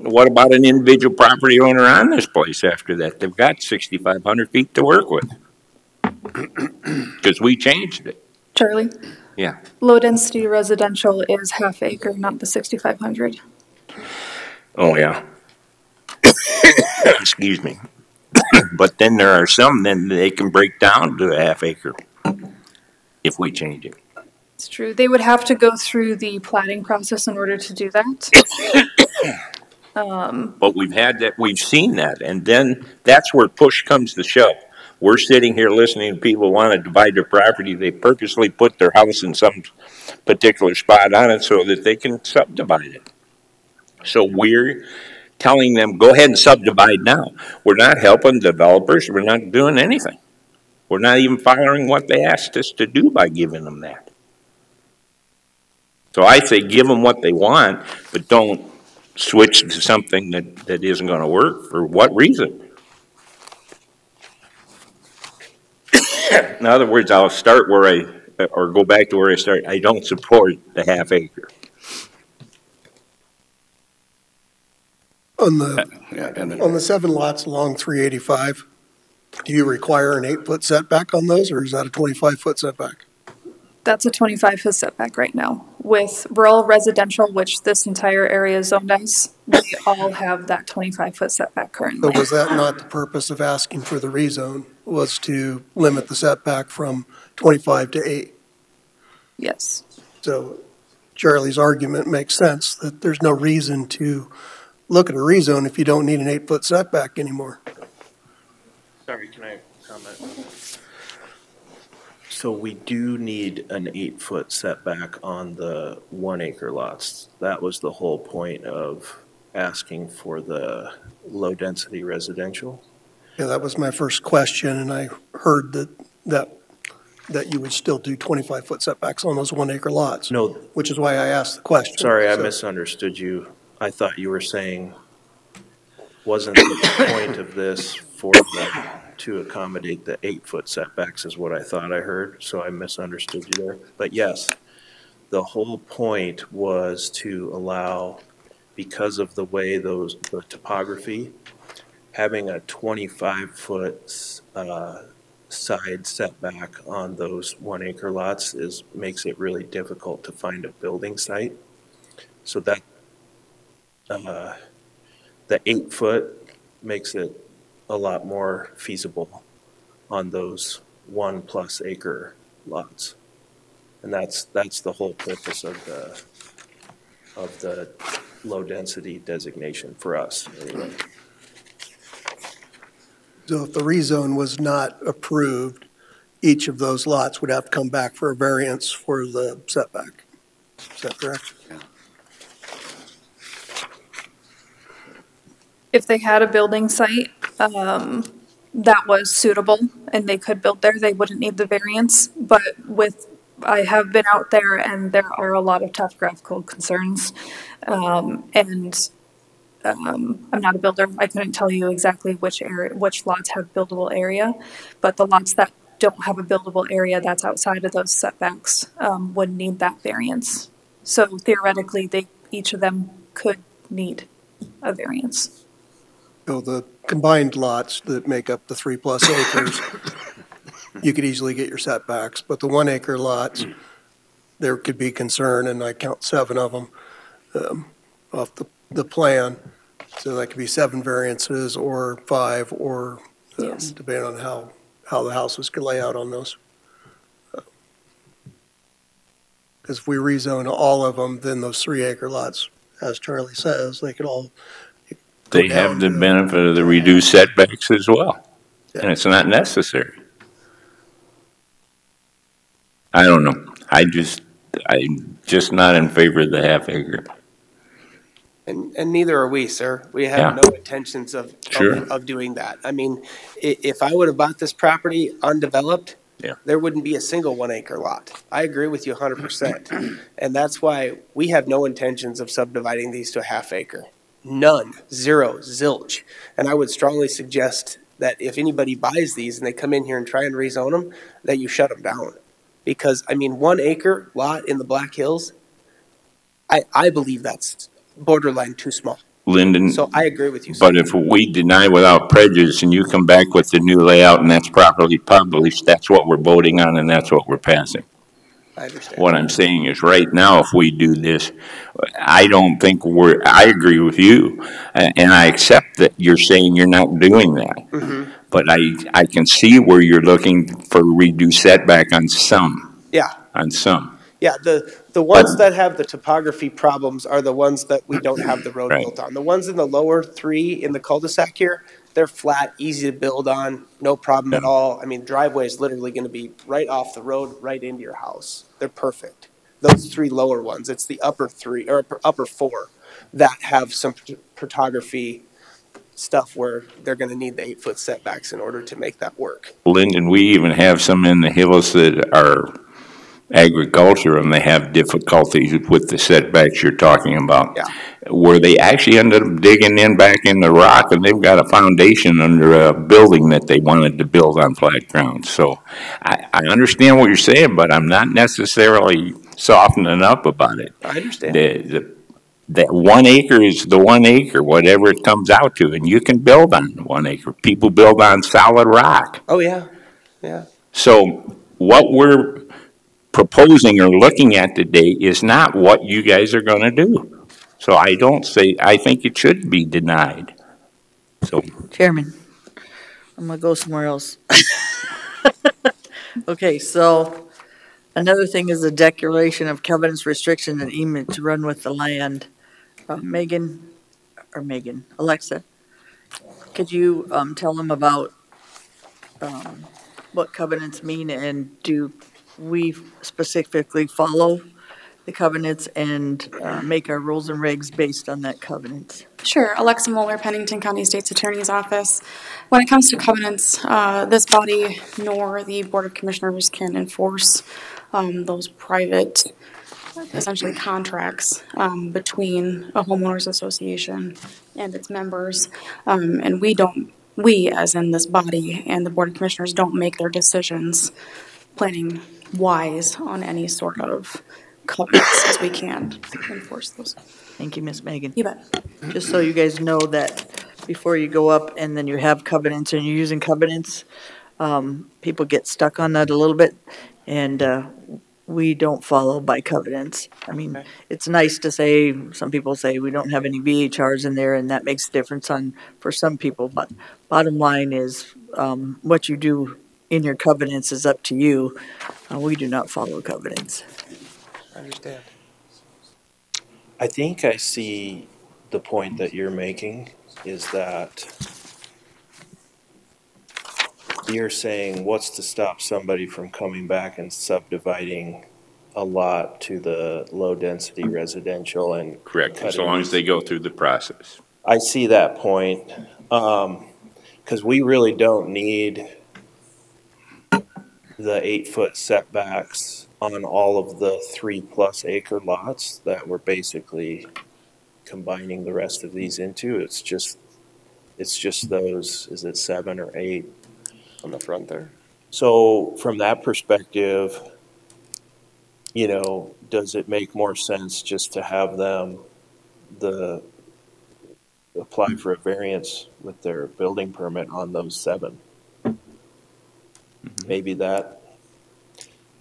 what about an individual property owner on this place after that? They've got 6,500 feet to work with because we changed it. Charlie? Yeah. Low density residential is half acre, not the 6,500. Oh, yeah. Excuse me. But then there are some, then they can break down to a half acre if we change it. It's true. They would have to go through the platting process in order to do that. But we've had that, we've seen that, and then that's where push comes to shove. We're sitting here listening to people want to divide their property. They purposely put their house in some particular spot on it so that they can subdivide it. So we're telling them, go ahead and subdivide now. We're not helping developers. We're not doing anything. We're not even following what they asked us to do by giving them that. So I say give them what they want, but don't switch to something that isn't going to work. For what reason? In other words, I'll start where I, or go back to where I started. I don't support the half acre. On the 7 lots along 385, do you require an 8-foot setback on those, or is that a 25-foot setback? That's a 25-foot setback right now. With rural residential, which this entire area is zoned as, we all have that 25-foot setback currently. So was that not the purpose of asking for the rezone, was to limit the setback from 25 to 8? Yes. So Charlie's argument makes sense that there's no reason to look at a rezone if you don't need an 8-foot setback anymore. Sorry, can I comment? So we do need an 8-foot setback on the 1-acre lots. That was the whole point of asking for the low density residential. Yeah, that was my first question, and I heard that you would still do 25-foot setbacks on those 1-acre lots. No. Which is why I asked the question. Sorry, I misunderstood you. I thought you were saying, wasn't the point of this for them to accommodate the 8-foot setbacks is what I thought I heard, so I misunderstood you there. But yes, the whole point was to allow, because of the way the topography, having a 25-foot side setback on those 1-acre lots makes it really difficult to find a building site. So that the 8-foot makes it a lot more feasible on those 1+ acre lots, and that's the whole purpose of the low density designation for us. Anyway. So if the rezone was not approved, each of those lots would have to come back for a variance for the setback. Is that correct? Yeah. If they had a building site, that was suitable and they could build there. They wouldn't need the variance, but with, I have been out there and there are a lot of topographical concerns, I'm not a builder. I couldn't tell you exactly which area, which lots have buildable area, but the lots that don't have a buildable area that's outside of those setbacks would need that variance. So theoretically, they, each of them could need a variance. So the combined lots that make up the 3+ acres, you could easily get your setbacks, but the 1 acre lots, there could be concern, and I count 7 of them off the plan. So that could be 7 variances or 5 or yes, depending on how the houses could lay out on those. Because if we rezone all of them, then those 3 acre lots, as Charlie says, they could all. They have the benefit of the reduced setbacks as well. Yeah. And it's not necessary. I don't know. I'm just not in favor of the half-acre. And neither are we, sir. We have no intentions of doing that. I mean, if I would have bought this property undeveloped, there wouldn't be a single 1 acre lot. I agree with you 100%. And that's why we have no intentions of subdividing these to a half-acre. None. Zero. Zilch. And I would strongly suggest that if anybody buys these and they come in here and try and rezone them, that you shut them down. Because, I mean, 1 acre lot in the Black Hills, I believe that's borderline too small. Lyndon. So I agree with you. But if we deny without prejudice and you come back with the new layout and that's properly published, that's what we're voting on and that's what we're passing. I understand. What I'm saying is right now, if we do this, I don't think we're, I agree with you and I accept that you're saying you're not doing that. Mm-hmm. But I can see where you're looking for reduced setback on some. Yeah. On some. Yeah, the ones that have the topography problems are the ones that we don't have the road built on. The ones in the lower 3 in the cul-de-sac here, they're flat, easy to build on, no problem at all. I mean, driveway is literally going to be right off the road, right into your house. They're perfect. Those 3 lower ones, it's the upper 3 or upper 4 that have some topography stuff where they're going to need the 8-foot setbacks in order to make that work. Lyndon, we even have some in the hills that are agriculture and they have difficulties with the setbacks you're talking about, where they actually end up digging in back in the rock and they've got a foundation under a building that they wanted to build on flat ground. So I understand what you're saying, but I'm not necessarily softening up about it. I understand. That 1 acre is the 1 acre, whatever it comes out to, and you can build on 1 acre. People build on solid rock. Oh, yeah, yeah. So what we're proposing or looking at today is not what you guys are going to do. So I don't say, I think it should be denied. So, Chairman, I'm going to go somewhere else. Okay, so another thing is the declaration of covenants, restriction, and easement to run with the land. Alexa, could you tell them about what covenants mean and do we specifically follow the covenants and make our rules and regs based on that covenants? Sure. Alexa Muller, Pennington County State's Attorney's Office. When it comes to covenants, this body nor the Board of Commissioners can enforce those private, essentially contracts between a homeowners association and its members, and we as in this body and the Board of Commissioners don't make their decisions planning wise on any sort of covenants as we can enforce those. Thank you, Miss Megan. You bet. Just so you guys know that before you go up and then you have covenants and you're using covenants, people get stuck on that a little bit, and we don't follow by covenants. I mean, it's nice to say, some people say we don't have any VHRs in there, and that makes a difference for some people. But bottom line is what you do in your covenants is up to you. We do not follow covenants. I understand. I think I see the point that you're making is that you're saying what's to stop somebody from coming back and subdividing a lot to the low density residential and correct, as long as they go through the process. I see that point. because we really don't need the 8-foot setbacks on all of the 3+ acre lots that we're basically combining the rest of these into. It's just those, is it 7 or 8 on the front there? So from that perspective, you know, does it make more sense just to have them apply for a variance with their building permit on those 7? Mm-hmm. Maybe that,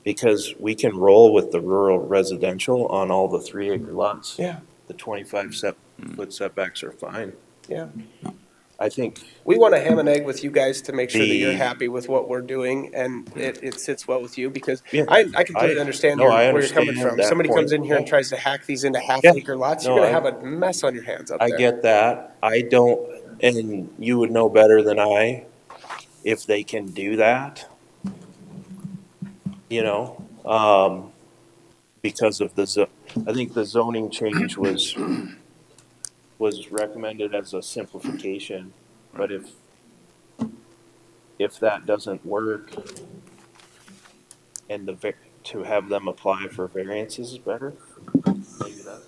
because we can roll with the rural residential on all the 3-acre lots. Yeah. The 25-foot setbacks are fine. Yeah. I think we want to ham and egg with you guys to make sure that you're happy with what we're doing and it sits well with you, because yeah, I completely understand where you're coming from. Somebody comes in here and tries to hack these into half-acre lots, you're going to have a mess on your hands up there. I get that. I don't, and you would know better than I if they can do that, you know, because of the, I think the zoning change was recommended as a simplification, but if that doesn't work, and to have them apply for variances is better. Maybe that.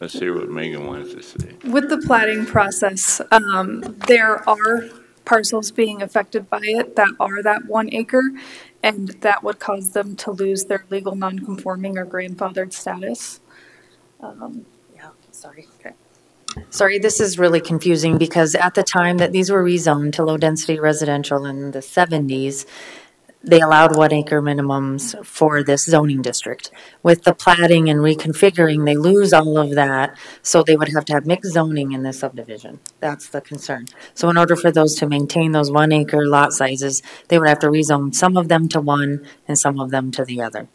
Let's hear what Megan wants to say. With the platting process, there are parcels being affected by it that are that 1 acre, and that would cause them to lose their legal non-conforming or grandfathered status. Yeah, sorry. Okay. Sorry, this is really confusing because at the time that these were rezoned to low-density residential in the 70s, they allowed 1-acre minimums for this zoning district. With the platting and reconfiguring, they lose all of that, so they would have to have mixed zoning in this subdivision. That's the concern. So in order for those to maintain those 1-acre lot sizes, they would have to rezone some of them to one and some of them to the other.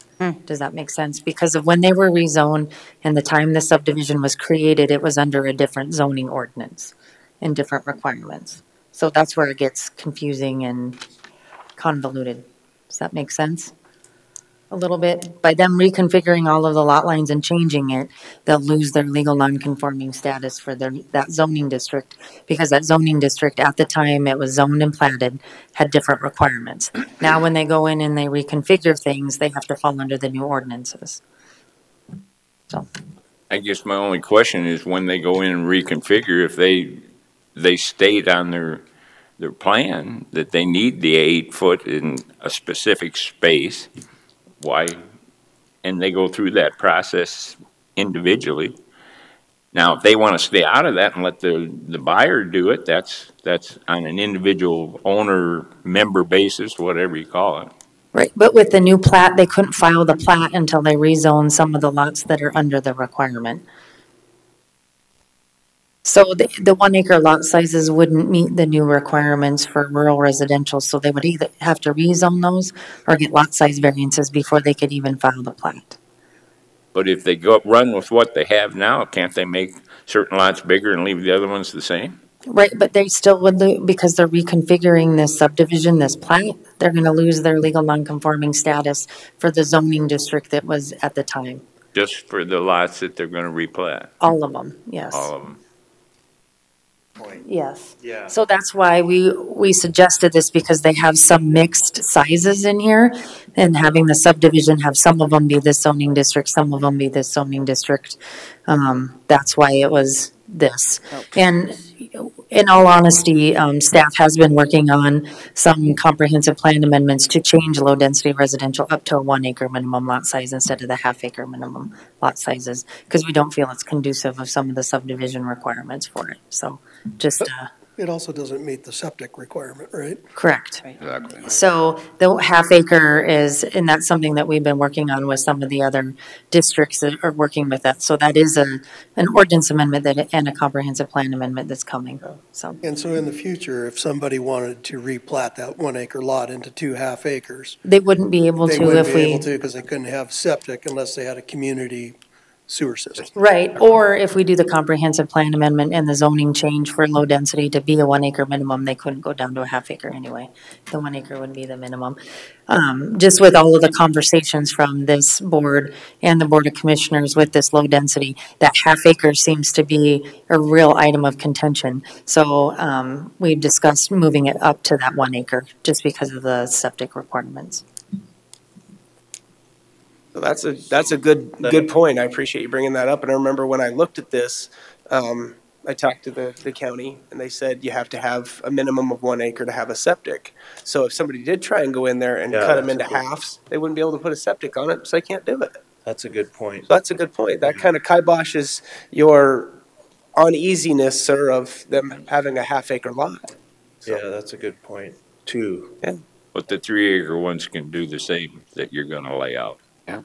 Does that make sense? Because of when they were rezoned and the time the subdivision was created, it was under a different zoning ordinance and different requirements. So that's where it gets confusing and convoluted. Does that make sense? A little bit. By them reconfiguring all of the lot lines and changing it, they'll lose their legal non-conforming status for that zoning district, because that zoning district at the time it was zoned and platted had different requirements. Now when they go in and they reconfigure things, they have to fall under the new ordinances. So I guess my only question is, when they go in and reconfigure, if they state on their plan that they need the 8-foot in a specific space, why, and they go through that process individually. Now, if they want to stay out of that and let the buyer do it, that's on an individual owner member basis, whatever you call it. Right, but with the new plat, they couldn't file the plat until they rezoned some of the lots that are under the requirement. So the 1-acre lot sizes wouldn't meet the new requirements for rural residential, so they would either have to rezone those or get lot size variances before they could even file the plat. But if they run with what they have now, can't they make certain lots bigger and leave the other ones the same? Right, but they still would lose, because they're reconfiguring this subdivision, this plat, they're going to lose their legal non-conforming status for the zoning district that was at the time. Just for the lots that they're going to replat? All of them, yes. All of them. Yes. Yeah. So that's why we suggested this, because they have some mixed sizes in here, and having the subdivision have some of them be this zoning district, some of them be this zoning district. That's why it was this. Okay. And in all honesty, staff has been working on some comprehensive plan amendments to change low-density residential up to a 1-acre minimum lot size instead of the half-acre minimum lot sizes, because we don't feel it's conducive of some of the subdivision requirements for it. So just... it also doesn't meet the septic requirement, right? Correct. Right. Exactly. So the half-acre is, and that's something that we've been working on with some of the other districts that are working with that. So that is an ordinance amendment and a comprehensive plan amendment that's coming. So. And so in the future, if somebody wanted to replat that 1-acre lot into 2 half acres. They wouldn't be able to, because they couldn't have septic unless they had a community sewer system. Right, or if we do the comprehensive plan amendment and the zoning change for low density to be a 1 acre minimum, they couldn't go down to a ½ acre anyway. The 1 acre would be the minimum. Just with all of the conversations from this board and the Board of Commissioners with this low density, that ½ acre seems to be a real item of contention. So we've discussed moving it up to that 1 acre just because of the septic requirements. So that's a good point. I appreciate you bringing that up. And I remember when I looked at this, I talked to the county, and they said you have to have a minimum of 1 acre to have a septic. So if somebody did try and go in there and cut them into halves, they wouldn't be able to put a septic on it, so they can't do it. That's a good point. So that's a good point. That kind of kiboshes your uneasiness, sir, of them having a ½ acre lot. So, yeah, that's a good point too. Yeah. But the 3 acre ones can do the same that you're going to lay out. Yeah.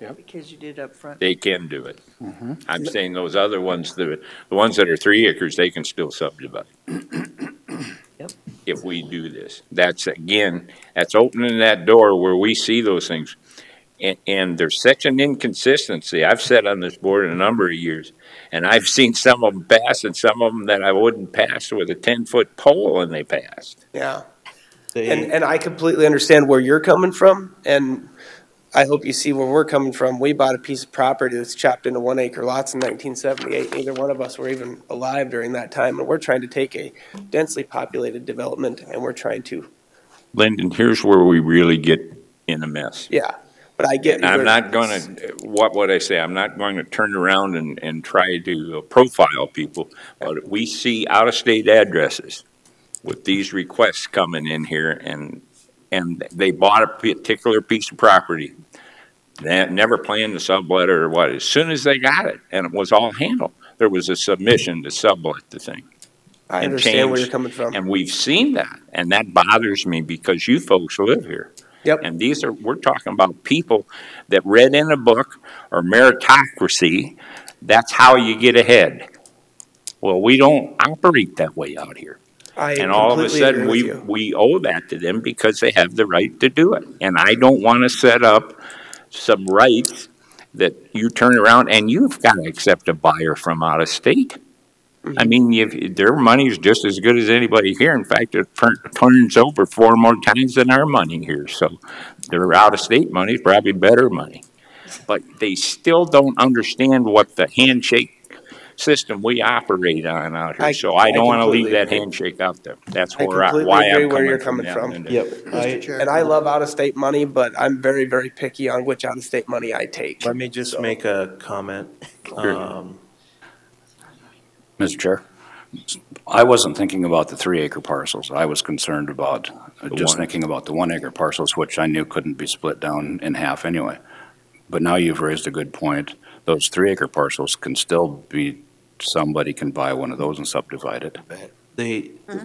Yep. Because you did up front. They can do it. Mm-hmm. I'm saying those other ones, the ones that are 3 acres, they can still subdivide. Yep. If we do this, that's again, that's opening that door where we see those things, and there's such an inconsistency. I've sat on this board a number of years, and I've seen some of them pass, and some of them that I wouldn't pass with a 10-foot pole, and they passed. Yeah. And I completely understand where you're coming from, and I hope you see where we're coming from. We bought a piece of property that's chopped into 1 acre lots in 1978. Neither one of us were even alive during that time. And we're trying to take a densely populated development, and we're trying to. Lyndon, here's where we really get in a mess. Yeah, but I get. I'm not going to, what would I say? I'm not going to turn around and try to profile people. But we see out-of-state addresses with these requests coming in here, and they bought a particular piece of property. They never planned to sublet or what. As soon as they got it, and it was all handled, there was a submission to sublet the thing. I understand where you're coming from. And we've seen that, and that bothers me because you folks live here. Yep. And these are, we're talking about people that read in a book or meritocracy. That's how you get ahead. Well, we don't operate that way out here. And all of a sudden, we owe that to them because they have the right to do it. And I don't want to set up some rights that you turn around and you've got to accept a buyer from out of state. Mm-hmm. I mean, if their money is just as good as anybody here. In fact, it turns over 4 more times than our money here. So their out-of-state money is probably better money. But they still don't understand what the handshake system we operate on out here, so I don't want to leave that handshake out there. That's where I'm coming from. Yep. And I love out-of-state money, but I'm very, very picky on which out-of-state money I take. Let me just make a comment, Mr. Chair. I wasn't thinking about the 3 acre parcels. I was concerned about just thinking about the 1 acre parcels, which I knew couldn't be split down in half anyway. But now you've raised a good point. Those 3 acre parcels can still be, somebody can buy one of those and subdivide it.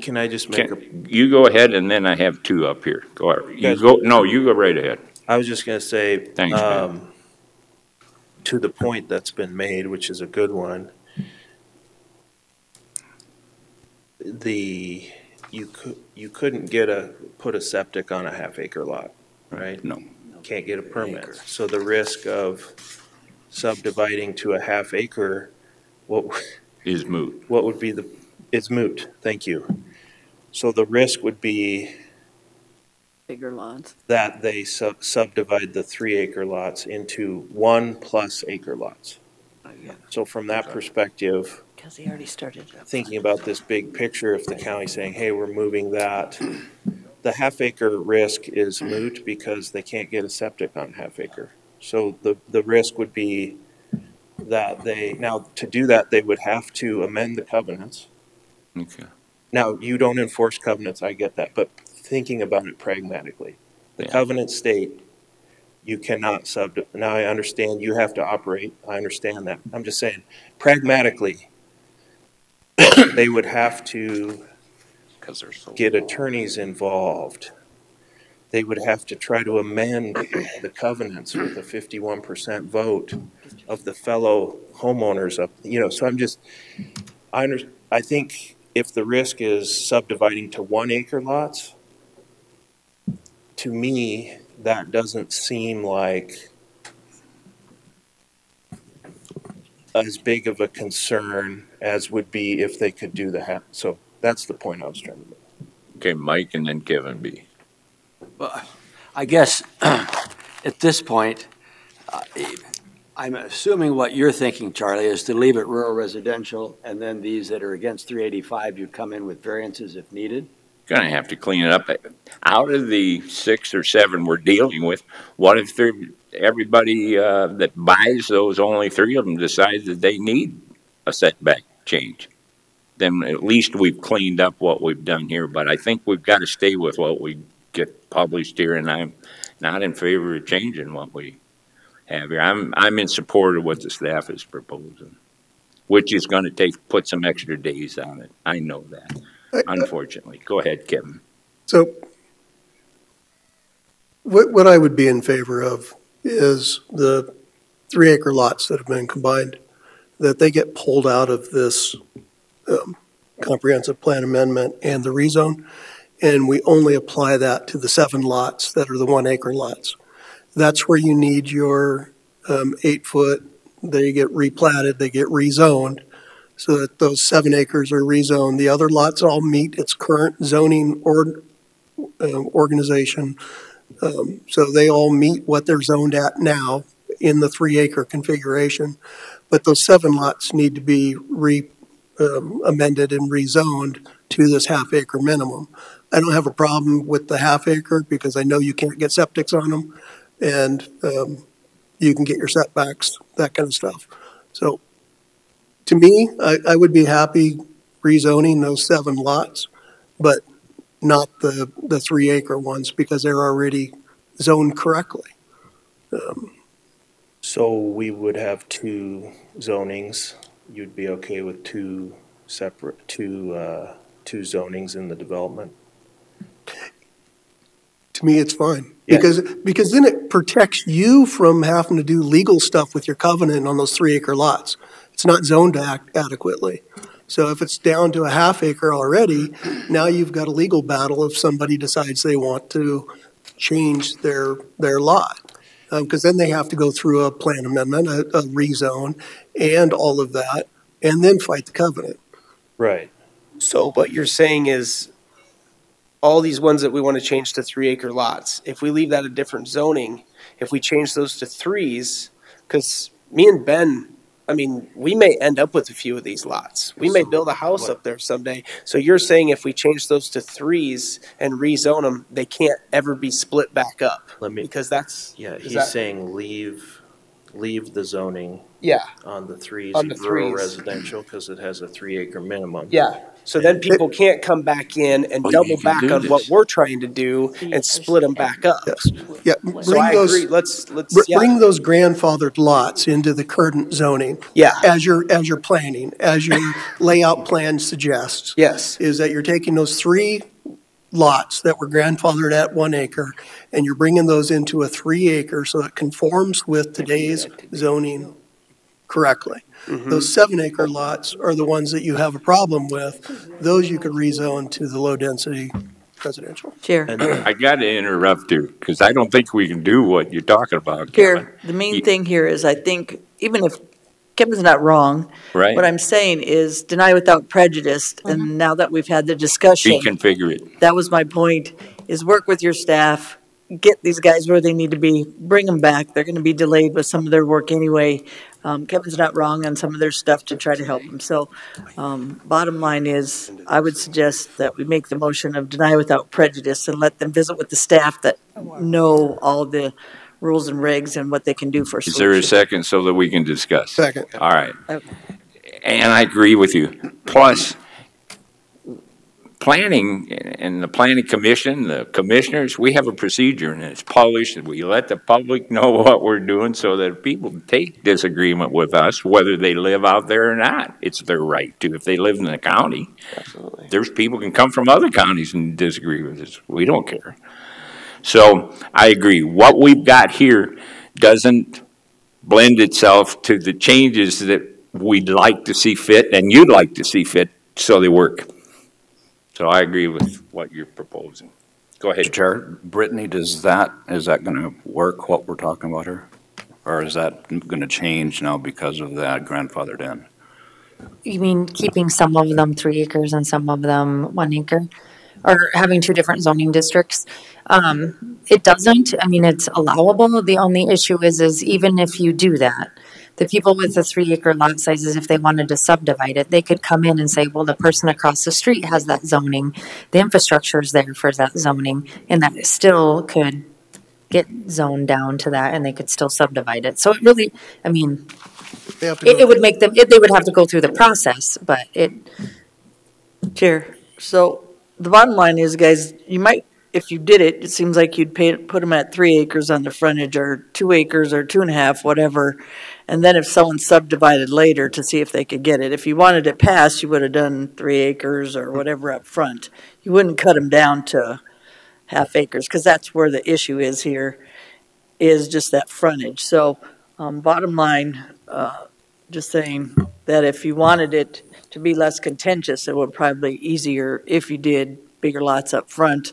Can I just make you go ahead, and then I have 2 up here. Go ahead. You go right ahead. I was just going to say, thanks, to the point that's been made, which is a good one, you couldn't put a septic on a ½ acre lot, right? No. Can't get a permit. So the risk of subdividing to a ½ acre, is moot. Thank you. So the risk would be bigger lots, that they subdivide the 3 acre lots into 1+ acre lots. Oh, yeah. So from that perspective, because they already started thinking about this big picture, if the county's saying, hey, we're moving that, the ½ acre risk is moot because they can't get a septic on ½ acre. So the risk would be that they, now to do that, they would have to amend the covenants. Okay. Now, you don't enforce covenants, I get that, but thinking about it pragmatically, the covenants state you cannot now I understand you have to operate, I understand that. I'm just saying, pragmatically, they would have to get attorneys involved. They would have to try to amend the covenants with a 51% vote of the fellow homeowners up, you know. So I'm just, I think if the risk is subdividing to 1 acre lots, to me, that doesn't seem like as big of a concern as would be if they could do the house. So that's the point I was trying to make. Okay, Mike, and then Kevin B. Well, I guess at this point, I'm assuming what you're thinking, Charlie, is to leave it rural residential, and then these that are against 385, you come in with variances if needed. Going to have to clean it up. Out of the 6 or 7 we're dealing with, what if everybody that buys those, only 3 of them decide that they need a setback change? Then at least we've cleaned up what we've done here. But I think we've got to stay with what we get published here, and I'm not in favor of changing what we have here. I'm in support of what the staff is proposing, which is going to put some extra days on it. I know that. Unfortunately. Go ahead, Kevin. So what I would be in favor of is the 3-acre lots that have been combined, that they get pulled out of this comprehensive plan amendment and the rezone, and we only apply that to the 7 lots that are the 1-acre lots. That's where you need your 8-foot. They get replatted, they get rezoned, so that those 7 acres are rezoned. The other lots all meet its current zoning organization. So they all meet what they're zoned at now in the 3-acre configuration. But those 7 lots need to be amended and rezoned to this half-acre minimum. I don't have a problem with the half-acre because I know you can't get septics on them, and you can get your setbacks, that kind of stuff. So, to me, I would be happy rezoning those 7 lots, but not the 3-acre ones because they're already zoned correctly. So we would have 2 zonings. You'd be okay with 2 zonings in the development? To me, it's fine. Yeah. Because then it protects you from having to do legal stuff with your covenant on those 3-acre lots. It's not zoned adequately. So if it's down to a half-acre already, now you've got a legal battle if somebody decides they want to change their lot. Because then they have to go through a plan amendment, a rezone, and all of that, and then fight the covenant. Right. So what you're saying is all these ones that we want to change to 3-acre lots, if we leave that a different zoning, if we change those to 3s, because me and Ben... I mean, we may end up with a few of these lots. We may build a house up there someday. So you're saying if we change those to 3s and rezone them, they can't ever be split back up? Because that's... Yeah, he's saying leave the zoning on the 3s on the rural residential because it has a 3-acre minimum. Yeah, so then people can't come back in and double back on what we're trying to do and split them back up. Yes. Yeah, so I agree. Let's bring those grandfathered lots into the current zoning. Yeah, as your planning, as your layout plan suggests. Yes, is that you're taking those 3 lots that were grandfathered at 1 acre, and you're bringing those into a 3-acre so it conforms with today's zoning correctly. Mm-hmm. Those 7-acre lots are the ones that you have a problem with. Those you could rezone to the low-density residential. Chair. And I got to interrupt you because I don't think we can do what you're talking about, Kevin. Chair, the main thing here is I think even if Kevin's not wrong. Right. What I'm saying is deny without prejudice. Mm-hmm. And now that we've had the discussion, reconfigure it. That was my point, is work with your staff, get these guys where they need to be, bring them back. They're going to be delayed with some of their work anyway. Kevin's not wrong on some of their stuff to try to help them. So bottom line is I would suggest that we make the motion of deny without prejudice and let them visit with the staff that know all the rules and regs and what they can do for solution. Is there a second so that we can discuss? Second. All right. Okay. And I agree with you. Plus, planning and the planning commission, the commissioners, we have a procedure and it's published. We let the public know what we're doing so that if people take disagreement with us, whether they live out there or not, it's their right to. If they live in the county, absolutely. There's people can come from other counties and disagree with us. We don't care. So I agree. What we've got here doesn't blend itself to the changes that we'd like to see fit and you'd like to see fit, so they work. So I agree with what you're proposing. Go ahead, Chair. Brittany, is that going to work, what we're talking about here? Or is that going to change now because of that grandfathered in? You mean keeping some of them 3 acres and some of them 1 acre? Or having two different zoning districts? It doesn't. I mean, it's allowable. The only issue is even if you do that, the people with the 3 acre lot sizes, if they wanted to subdivide it, they could come in and say, well, the person across the street has that zoning. The infrastructure is there for that zoning, and that still could get zoned down to that, and they could still subdivide it. So it really, I mean, it would make them, they would have to go through the process, but it. Chair, so the bottom line is, guys, you might, if you did it, it seems like you'd put them at 3 acres on the frontage, or 2 acres, or 2.5, whatever. And then if someone subdivided later to see if they could get it. If you wanted it passed, you would have done 3 acres or whatever up front. You wouldn't cut them down to half acres, because that's where the issue is here, is just that frontage. So bottom line, just saying that if you wanted it to be less contentious, it would probably be easier if you did bigger lots up front.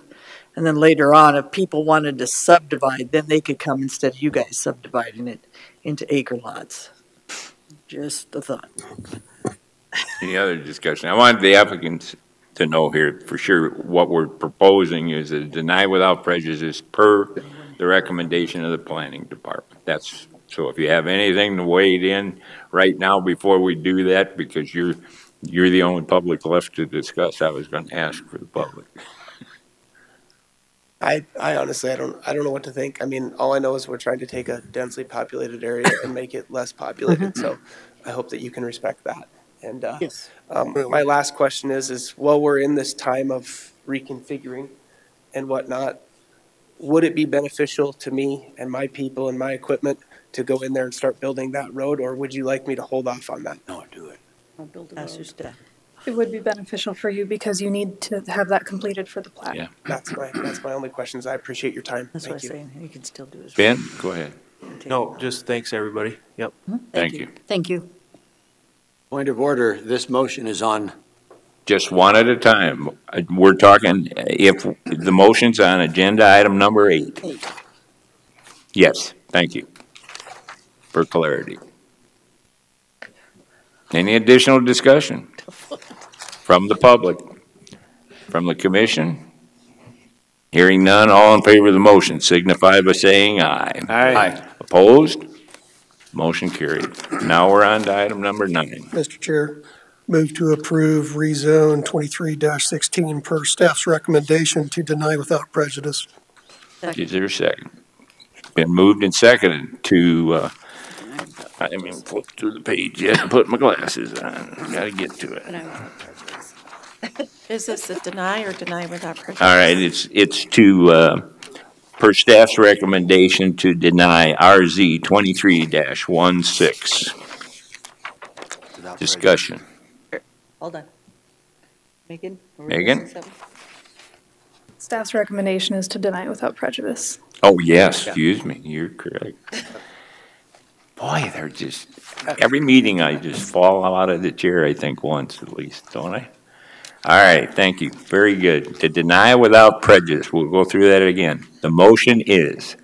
And then later on, if people wanted to subdivide, then they could come instead of you guys subdividing it into acre lots. Just a thought. Any other discussion? I wanted the applicant to know here for sure what we're proposing is a deny without prejudice per the recommendation of the planning department. That's so if you have anything to weigh in right now before we do that, because you're the only public left to discuss. I was going to ask for the public. I honestly, I don't know what to think. I mean, all I know is we're trying to take a densely populated area and make it less populated. So I hope that you can respect that. And yes. My last question is while we're in this time of reconfiguring and whatnot, would it be beneficial to me and my people and my equipment to go in there and start building that road, or would you like me to hold off on that? No, do it. I'll build a road. It would be beneficial for you because you need to have that completed for the plat. Yeah. That's my only questions. I appreciate your time. That's what I'm saying. You can still do this. Ben, go ahead. No, just thanks everybody. Yep. Thank you. Thank you. Point of order. This motion is on. Just one at a time. We're talking if the motion's on agenda item number 8. Yes. Thank you for clarity. Any additional discussion? From the public, from the commission, hearing none, all in favor of the motion signify by saying aye. Aye. Aye. Opposed? Motion carried. Now we're on to item number 9. Mr. Chair, move to approve rezone 23-16 per staff's recommendation to deny without prejudice. Second. Is there a second? Been moved and seconded to, I haven't even flipped through the page yet. I put my glasses on. Got to get to it. Is this a deny or deny without prejudice? All right, it's to, per staff's recommendation, to deny RZ 23-16. Discussion. Sure. Hold on. Megan? Megan? Staff's recommendation is to deny without prejudice. Oh, yes, excuse me. You're correct. Boy, they're just, every meeting I just fall out of the chair, I think, once at least, don't I? All right, thank you. Very good. To deny without prejudice. We'll go through that again. The motion is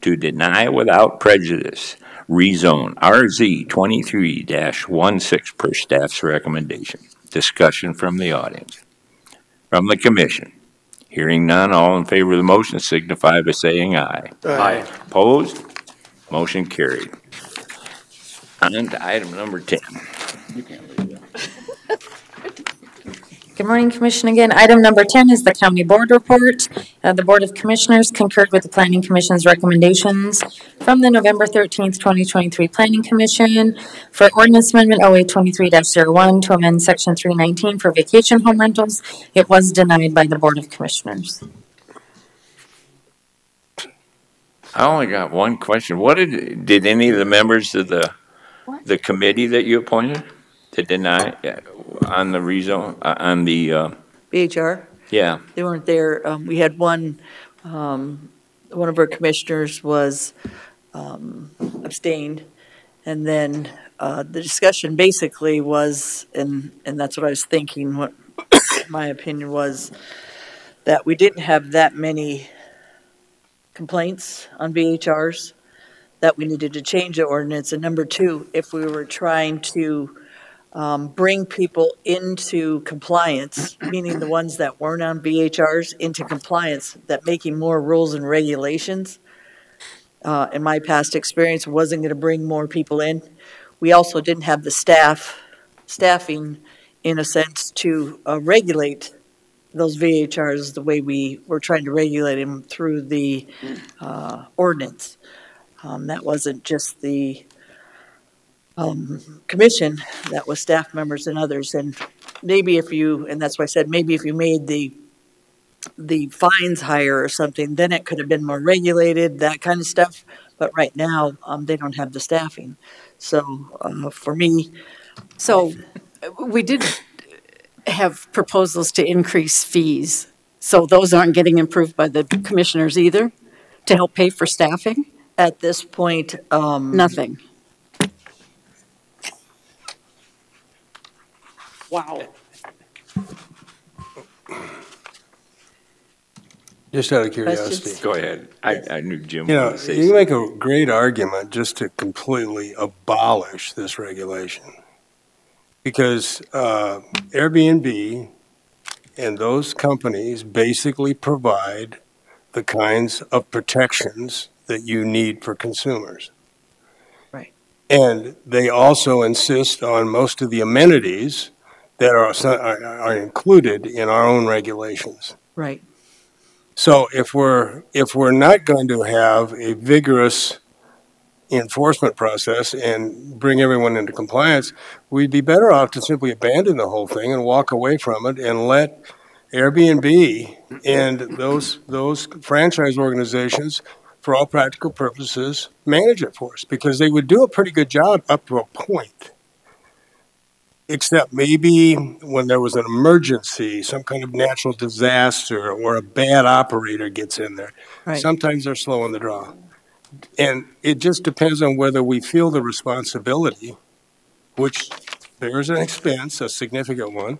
to deny without prejudice, rezone RZ 23-16 per staff's recommendation. Discussion from the audience. From the commission. Hearing none, all in favor of the motion signify by saying aye. Aye. Aye. Opposed? Motion carried. On to item number 10. You can't leave that. Good morning, Commission. Again, item number 10 is the County Board Report. The Board of Commissioners concurred with the Planning Commission's recommendations from the November 13th, 2023 Planning Commission for Ordinance Amendment 0823-01 to amend Section 319 for vacation home rentals. It was denied by the Board of Commissioners. I only got one question. What did any of the members of the committee that you appointed? To deny on the rezone, on the BHR? Yeah. They weren't there. We had one of our commissioners was abstained. And then the discussion basically was, and that's what I was thinking, what my opinion was, that we didn't have that many complaints on BHRs. that we needed to change the ordinance, and number two, if we were trying to bring people into compliance, meaning the ones that weren't on BHRs into compliance, that making more rules and regulations, in my past experience, wasn't going to bring more people in. We also didn't have the staffing, in a sense, to regulate those VHRs the way we were trying to regulate them through the ordinance. That wasn't just the commission, that was staff members and others. And maybe if you, and that's why I said, maybe if you made the fines higher or something, then it could have been more regulated, that kind of stuff. But right now, they don't have the staffing. So for me, so we did have proposals to increase fees. So those aren't getting improved by the commissioners either to help pay for staffing? At this point, nothing. Wow. Just out of curiosity. Go ahead. I knew Jim would say something. You make a great argument just to completely abolish this regulation. Because Airbnb and those companies basically provide the kinds of protections that you need for consumers. Right. And they also insist on most of the amenities that are included in our own regulations. Right. So if we're not going to have a vigorous enforcement process and bring everyone into compliance, we'd be better off to simply abandon the whole thing and walk away from it and let Airbnb and those franchise organizations, for all practical purposes, manage it for us, because they would do a pretty good job up to a point. Except maybe when there was an emergency, some kind of natural disaster, or a bad operator gets in there. Right. Sometimes they're slow on the draw. And it just depends on whether we feel the responsibility, which there is an expense, a significant one,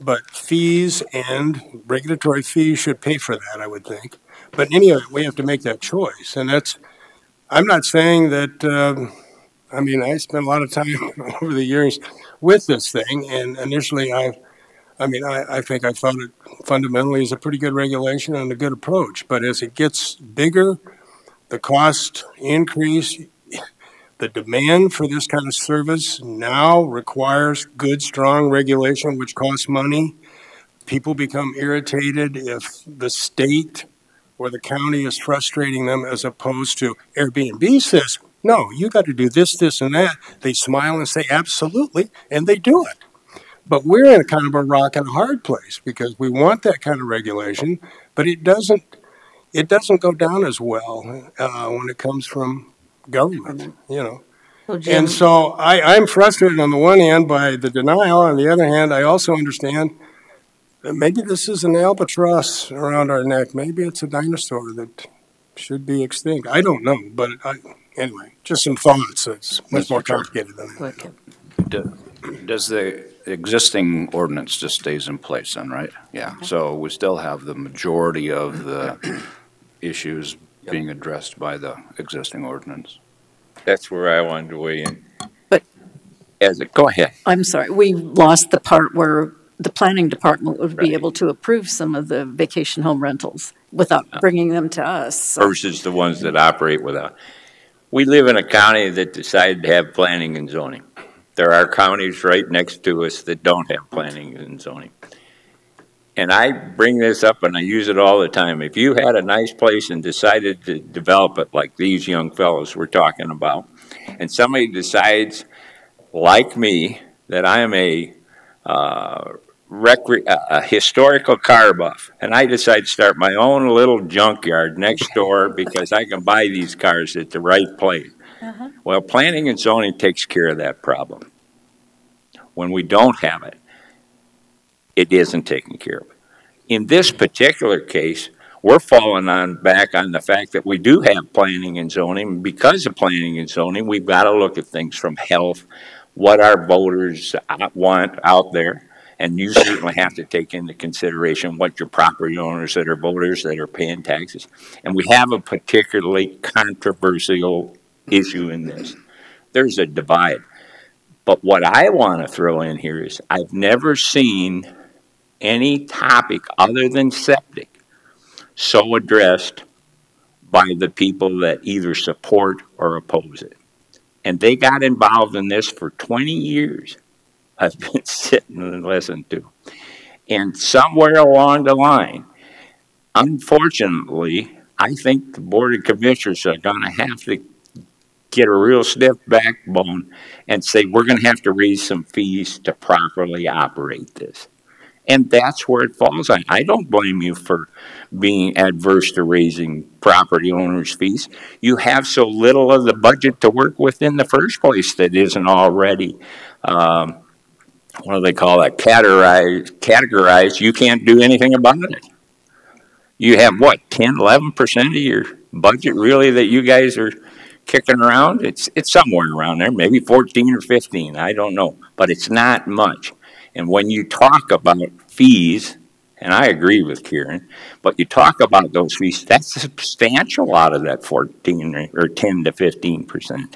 but fees and regulatory fees should pay for that, I would think. But anyway, we have to make that choice. And that's, I'm not saying that, I mean, I spent a lot of time over the years with this thing. And initially, I think I found it fundamentally is a pretty good regulation and a good approach. But as it gets bigger, the cost increase, the demand for this kind of service now requires good, strong regulation, which costs money. People become irritated if the state or the county is frustrating them, as opposed to Airbnb says, no, you got to do this, this, and that. They smile and say, absolutely, and they do it. But we're in a kind of a rock and a hard place, because we want that kind of regulation, but it doesn't go down as well when it comes from government, you know. Well, Jim, and so I'm frustrated on the one hand by the denial. On the other hand, I also understand that maybe this is an albatross around our neck. Maybe it's a dinosaur that should be extinct. I don't know, but anyway, just some thoughts. It's much more complicated than that. Does the existing ordinance just stays in place then, right? Yeah. Okay. So we still have the majority of the issues being addressed by the existing ordinance. That's where I wanted to weigh in. But go ahead. I'm sorry. We lost the part where the planning department would be able to approve some of the vacation home rentals without bringing them to us. So. Versus the ones that operate without. We live in a county that decided to have planning and zoning. There are counties right next to us that don't have planning and zoning. And I bring this up and I use it all the time. If you had a nice place and decided to develop it like these young fellows we're talking about, and somebody decides, like me, that I am a historical car buff, and I decide to start my own little junkyard next door because I can buy these cars at the right place. Uh-huh. Well, planning and zoning takes care of that problem. When we don't have it, it isn't taken care of. In this particular case, we're falling back on the fact that we do have planning and zoning. Because of planning and zoning, we've got to look at things from health, what our voters want out there, and you certainly have to take into consideration what your property owners that are voters that are paying taxes. And we have a particularly controversial issue in this. There's a divide. But what I want to throw in here is I've never seen any topic other than septic so addressed by the people that either support or oppose it. And they got involved in this for 20 years. I've been sitting and listened to. And somewhere along the line, unfortunately, I think the Board of Commissioners are going to have to get a real stiff backbone and say, we're going to have to raise some fees to properly operate this. And that's where it falls on. I don't blame you for being adverse to raising property owners' fees. You have so little of the budget to work with in the first place that isn't already, what do they call that, categorized. You can't do anything about it. You have, what, 10, 11% of your budget really that you guys are kicking around? It's somewhere around there, maybe 14 or 15, I don't know. But it's not much. And when you talk about fees, and I agree with Kieran, but you talk about those fees, that's substantial out of that 14 or 10 to 15%.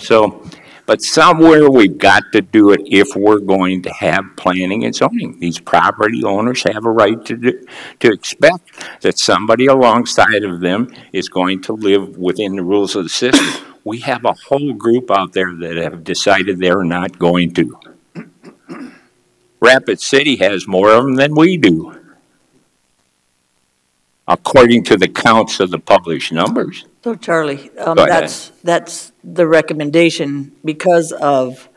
So, but somewhere we've got to do it if we're going to have planning and zoning. These property owners have a right to expect that somebody alongside of them is going to live within the rules of the system. We have a whole group out there that have decided they're not going to. Rapid City has more of them than we do, according to the counts of the published numbers. So, Charlie, that's the recommendation. Because of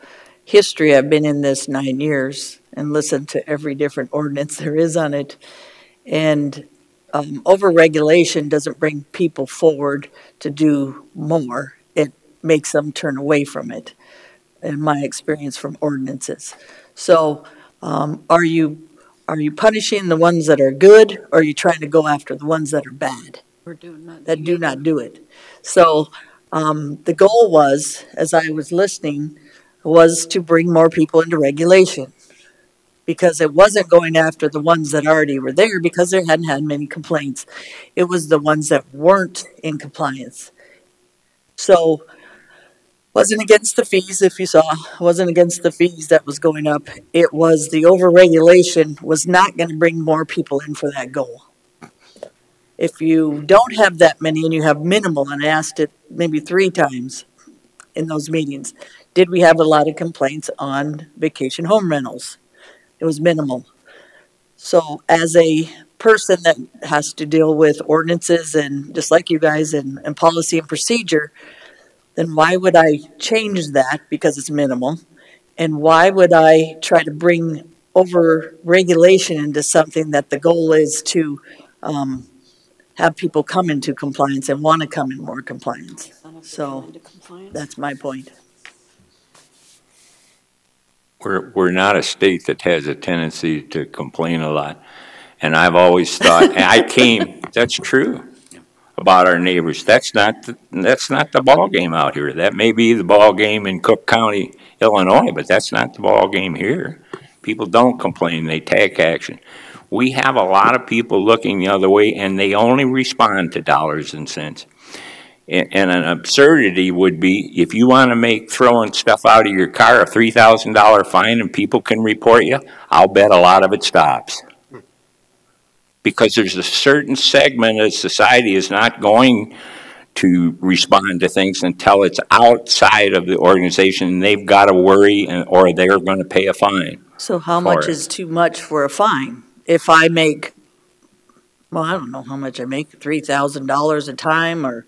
history, I've been in this 9 years and listened to every different ordinance there is on it. And over-regulation doesn't bring people forward to do more. It makes them turn away from it, in my experience from ordinances. So... Are you punishing the ones that are good, or are you trying to go after the ones that are bad, that do not do it? So the goal was, as I was listening, was to bring more people into regulation, because it wasn't going after the ones that already were there because they hadn't had many complaints. It was the ones that weren't in compliance. So wasn't against the fees, if you saw. Wasn't against the fees that was going up. It was the overregulation was not going to bring more people in for that goal. If you don't have that many and you have minimal, and I asked it maybe 3 times in those meetings, did we have a lot of complaints on vacation home rentals? It was minimal. So as a person that has to deal with ordinances and just like you guys and policy and procedure, then why would I change that because it's minimal? And why would I try to bring over regulation into something that the goal is to have people come into compliance and want to come in more compliance? So that's my point. We're not a state that has a tendency to complain a lot. And I've always thought, and I came, that's true. About our neighbors. That's not the ball game out here. That may be the ball game in Cook County, Illinois, but that's not the ball game here. People don't complain, they take action. We have a lot of people looking the other way, and they only respond to dollars and cents. And an absurdity would be if you want to make throwing stuff out of your car a $3,000 fine and people can report you, I'll bet a lot of it stops. Because there's a certain segment of society is not going to respond to things until it's outside of the organization, and they've got to worry, or they're going to pay a fine. So how much is too much for a fine? If I make, well, I don't know how much I make, $3,000 a time, or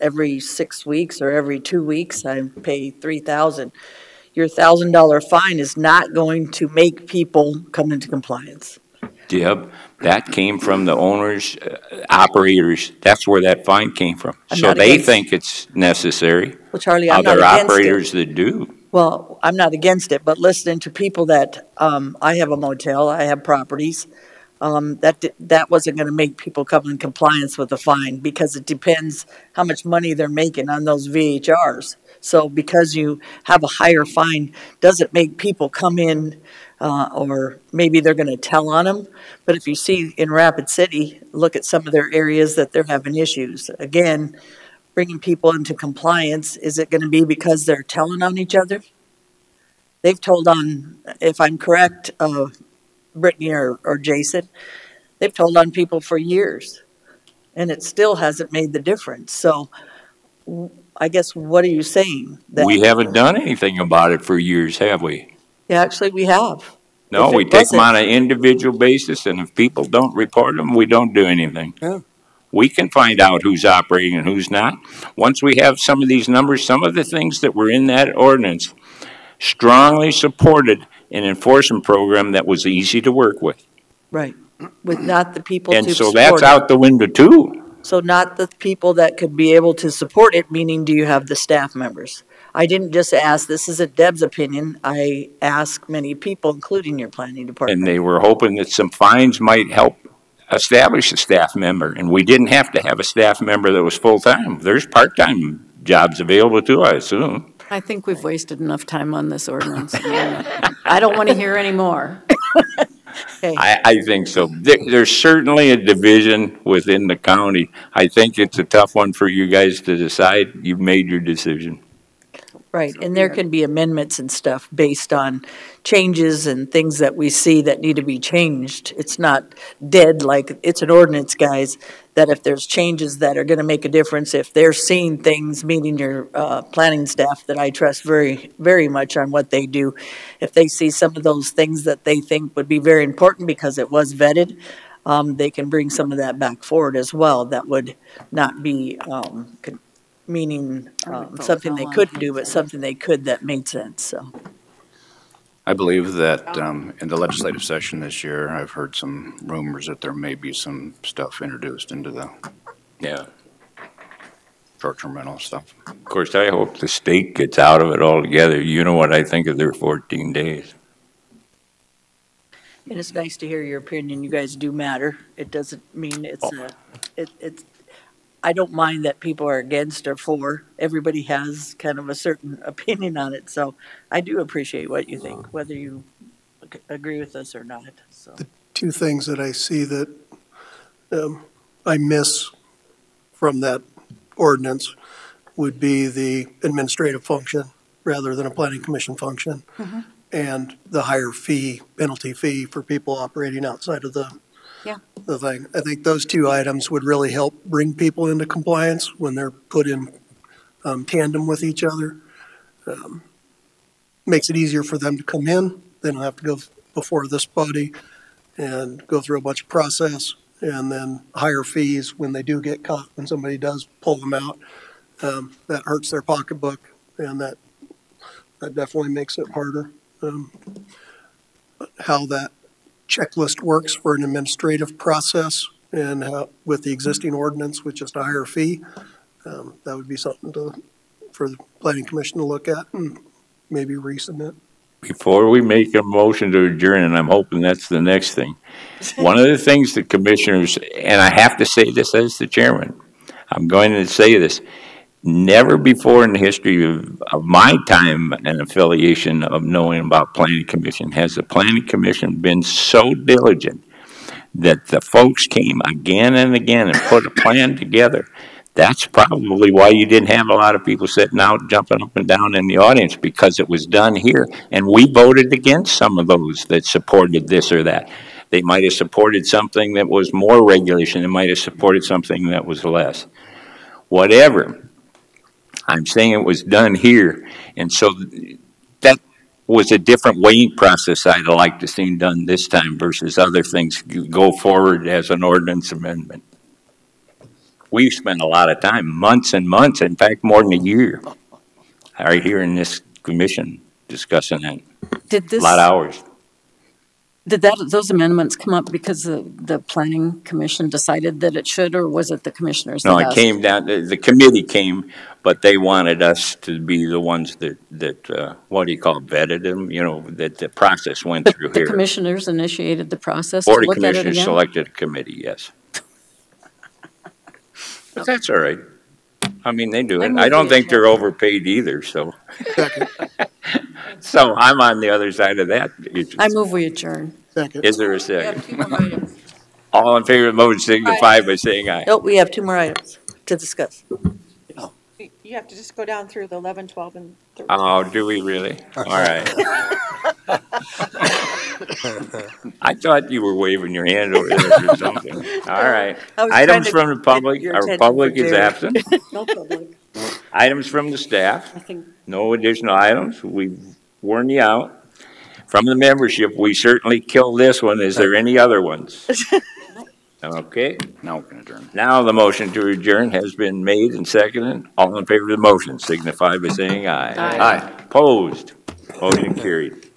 every 6 weeks or every 2 weeks I pay $3,000. Your $1,000 fine is not going to make people come into compliance. Deb, that came from the owners, operators. That's where that fine came from. So they think it's necessary. Well, Charlie, I'm not against it. Other operators that do. Well, I'm not against it, but listening to people that I have a motel, I have properties, that wasn't going to make people come in compliance with the fine, because it depends how much money they're making on those VHRs. So because you have a higher fine, doesn't make people come in. Or maybe they're going to tell on them. But if you see in Rapid City, look at some of their areas that they're having issues. Again, bringing people into compliance, is it going to be because they're telling on each other? They've told on, if I'm correct, Brittany or Jason, they've told on people for years, and it still hasn't made the difference. So I guess, what are you saying? That we haven't done anything about it for years, have we? Yeah, actually, we have. No, we take them on an individual basis, and if people don't report them, we don't do anything. Yeah. We can find out who's operating and who's not. Once we have some of these numbers, some of the things that were in that ordinance strongly supported an enforcement program that was easy to work with. Right. With not the people to support it. And so that's out the window, too. So not the people that could be able to support it, meaning do you have the staff members? I didn't just ask, this isn't Deb's opinion. I asked many people, including your planning department. And they were hoping that some fines might help establish a staff member. And we didn't have to have a staff member that was full-time. There's part-time jobs available too, I assume. I think we've wasted enough time on this ordinance. I don't want to hear any more. Hey. I think so. There's certainly a division within the county. I think it's a tough one for you guys to decide. You've made your decision. Right, and there can be amendments and stuff based on changes and things that we see that need to be changed. It's not dead like it's an ordinance, guys, that if there's changes that are going to make a difference, if they're seeing things, meaning your planning staff that I trust very, very much on what they do, if they see some of those things that they think would be very important because it was vetted, they can bring some of that back forward as well. That would not be meaning something they couldn't do, but something they could that made sense. So, I believe that in the legislative session this year, I've heard some rumors that there may be some stuff introduced into the short-term rental stuff. Of course, I hope the state gets out of it altogether. You know what I think of their 14 days. And it's nice to hear your opinion. You guys do matter. It doesn't mean it's I don't mind that people are against or for. Everybody has kind of a certain opinion on it. So I do appreciate what you think, whether you agree with us or not. So. The two things that I see that I miss from that ordinance would be the administrative function rather than a planning commission function, and the higher fee, penalty fee for people operating outside of the the thing. I think those two items would really help bring people into compliance when they're put in tandem with each other. Makes it easier for them to come in. They don't have to go before this body and go through a bunch of process and then higher fees when they do get caught, when somebody does pull them out. That hurts their pocketbook, and that definitely makes it harder. How that checklist works for an administrative process and with the existing ordinance with just a higher fee, that would be something for the planning commission to look at and maybe resubmit. Before we make a motion to adjourn, and I'm hoping that's the next thing, one of the things that commissioners, and I have to say this as the chairman, I'm going to say this, never before in the history of my time and affiliation of knowing about planning commission has the planning commission been so diligent that the folks came again and again and put a plan together. That's probably why you didn't have a lot of people sitting out, jumping up and down in the audience, because it was done here. And we voted against some of those that supported this or that. They might have supported something that was more regulation. They might have supported something that was less. Whatever. I'm saying it was done here, and so that was a different weighing process I'd like to see done this time versus other things go forward as an ordinance amendment. We've spent a lot of time, months and months, in fact more than a year, right here in this commission discussing that. A lot of hours. Did those amendments come up because the planning commission decided that it should, or was it the commissioners? No, it came down, the committee came, but they wanted us to be the ones that what do you call, vetted them, you know, that the process went through here. The commissioners initiated the process? Or the commissioners selected a committee, yes. But that's all right. I mean, they do it. I don't think they're overpaid either, so. So I'm on the other side of that. I move we adjourn. Second. Is there a second? We have two more items. All in favor of the motion signify by saying aye. Nope, we have two more items to discuss. Oh. You have to just go down through the 11, 12, and 13. Oh, do we really? All right. I thought you were waving your hand over there or something. All right. Items from the public. Our public is absent. No public. Items from the staff. No additional items. We've worn you out. From the membership, we certainly killed this one. Is there any other ones? Okay. Now we can adjourn. Now the motion to adjourn has been made and seconded. All in favor of the motion signify by saying aye. Aye. Aye. Opposed. Motion carried.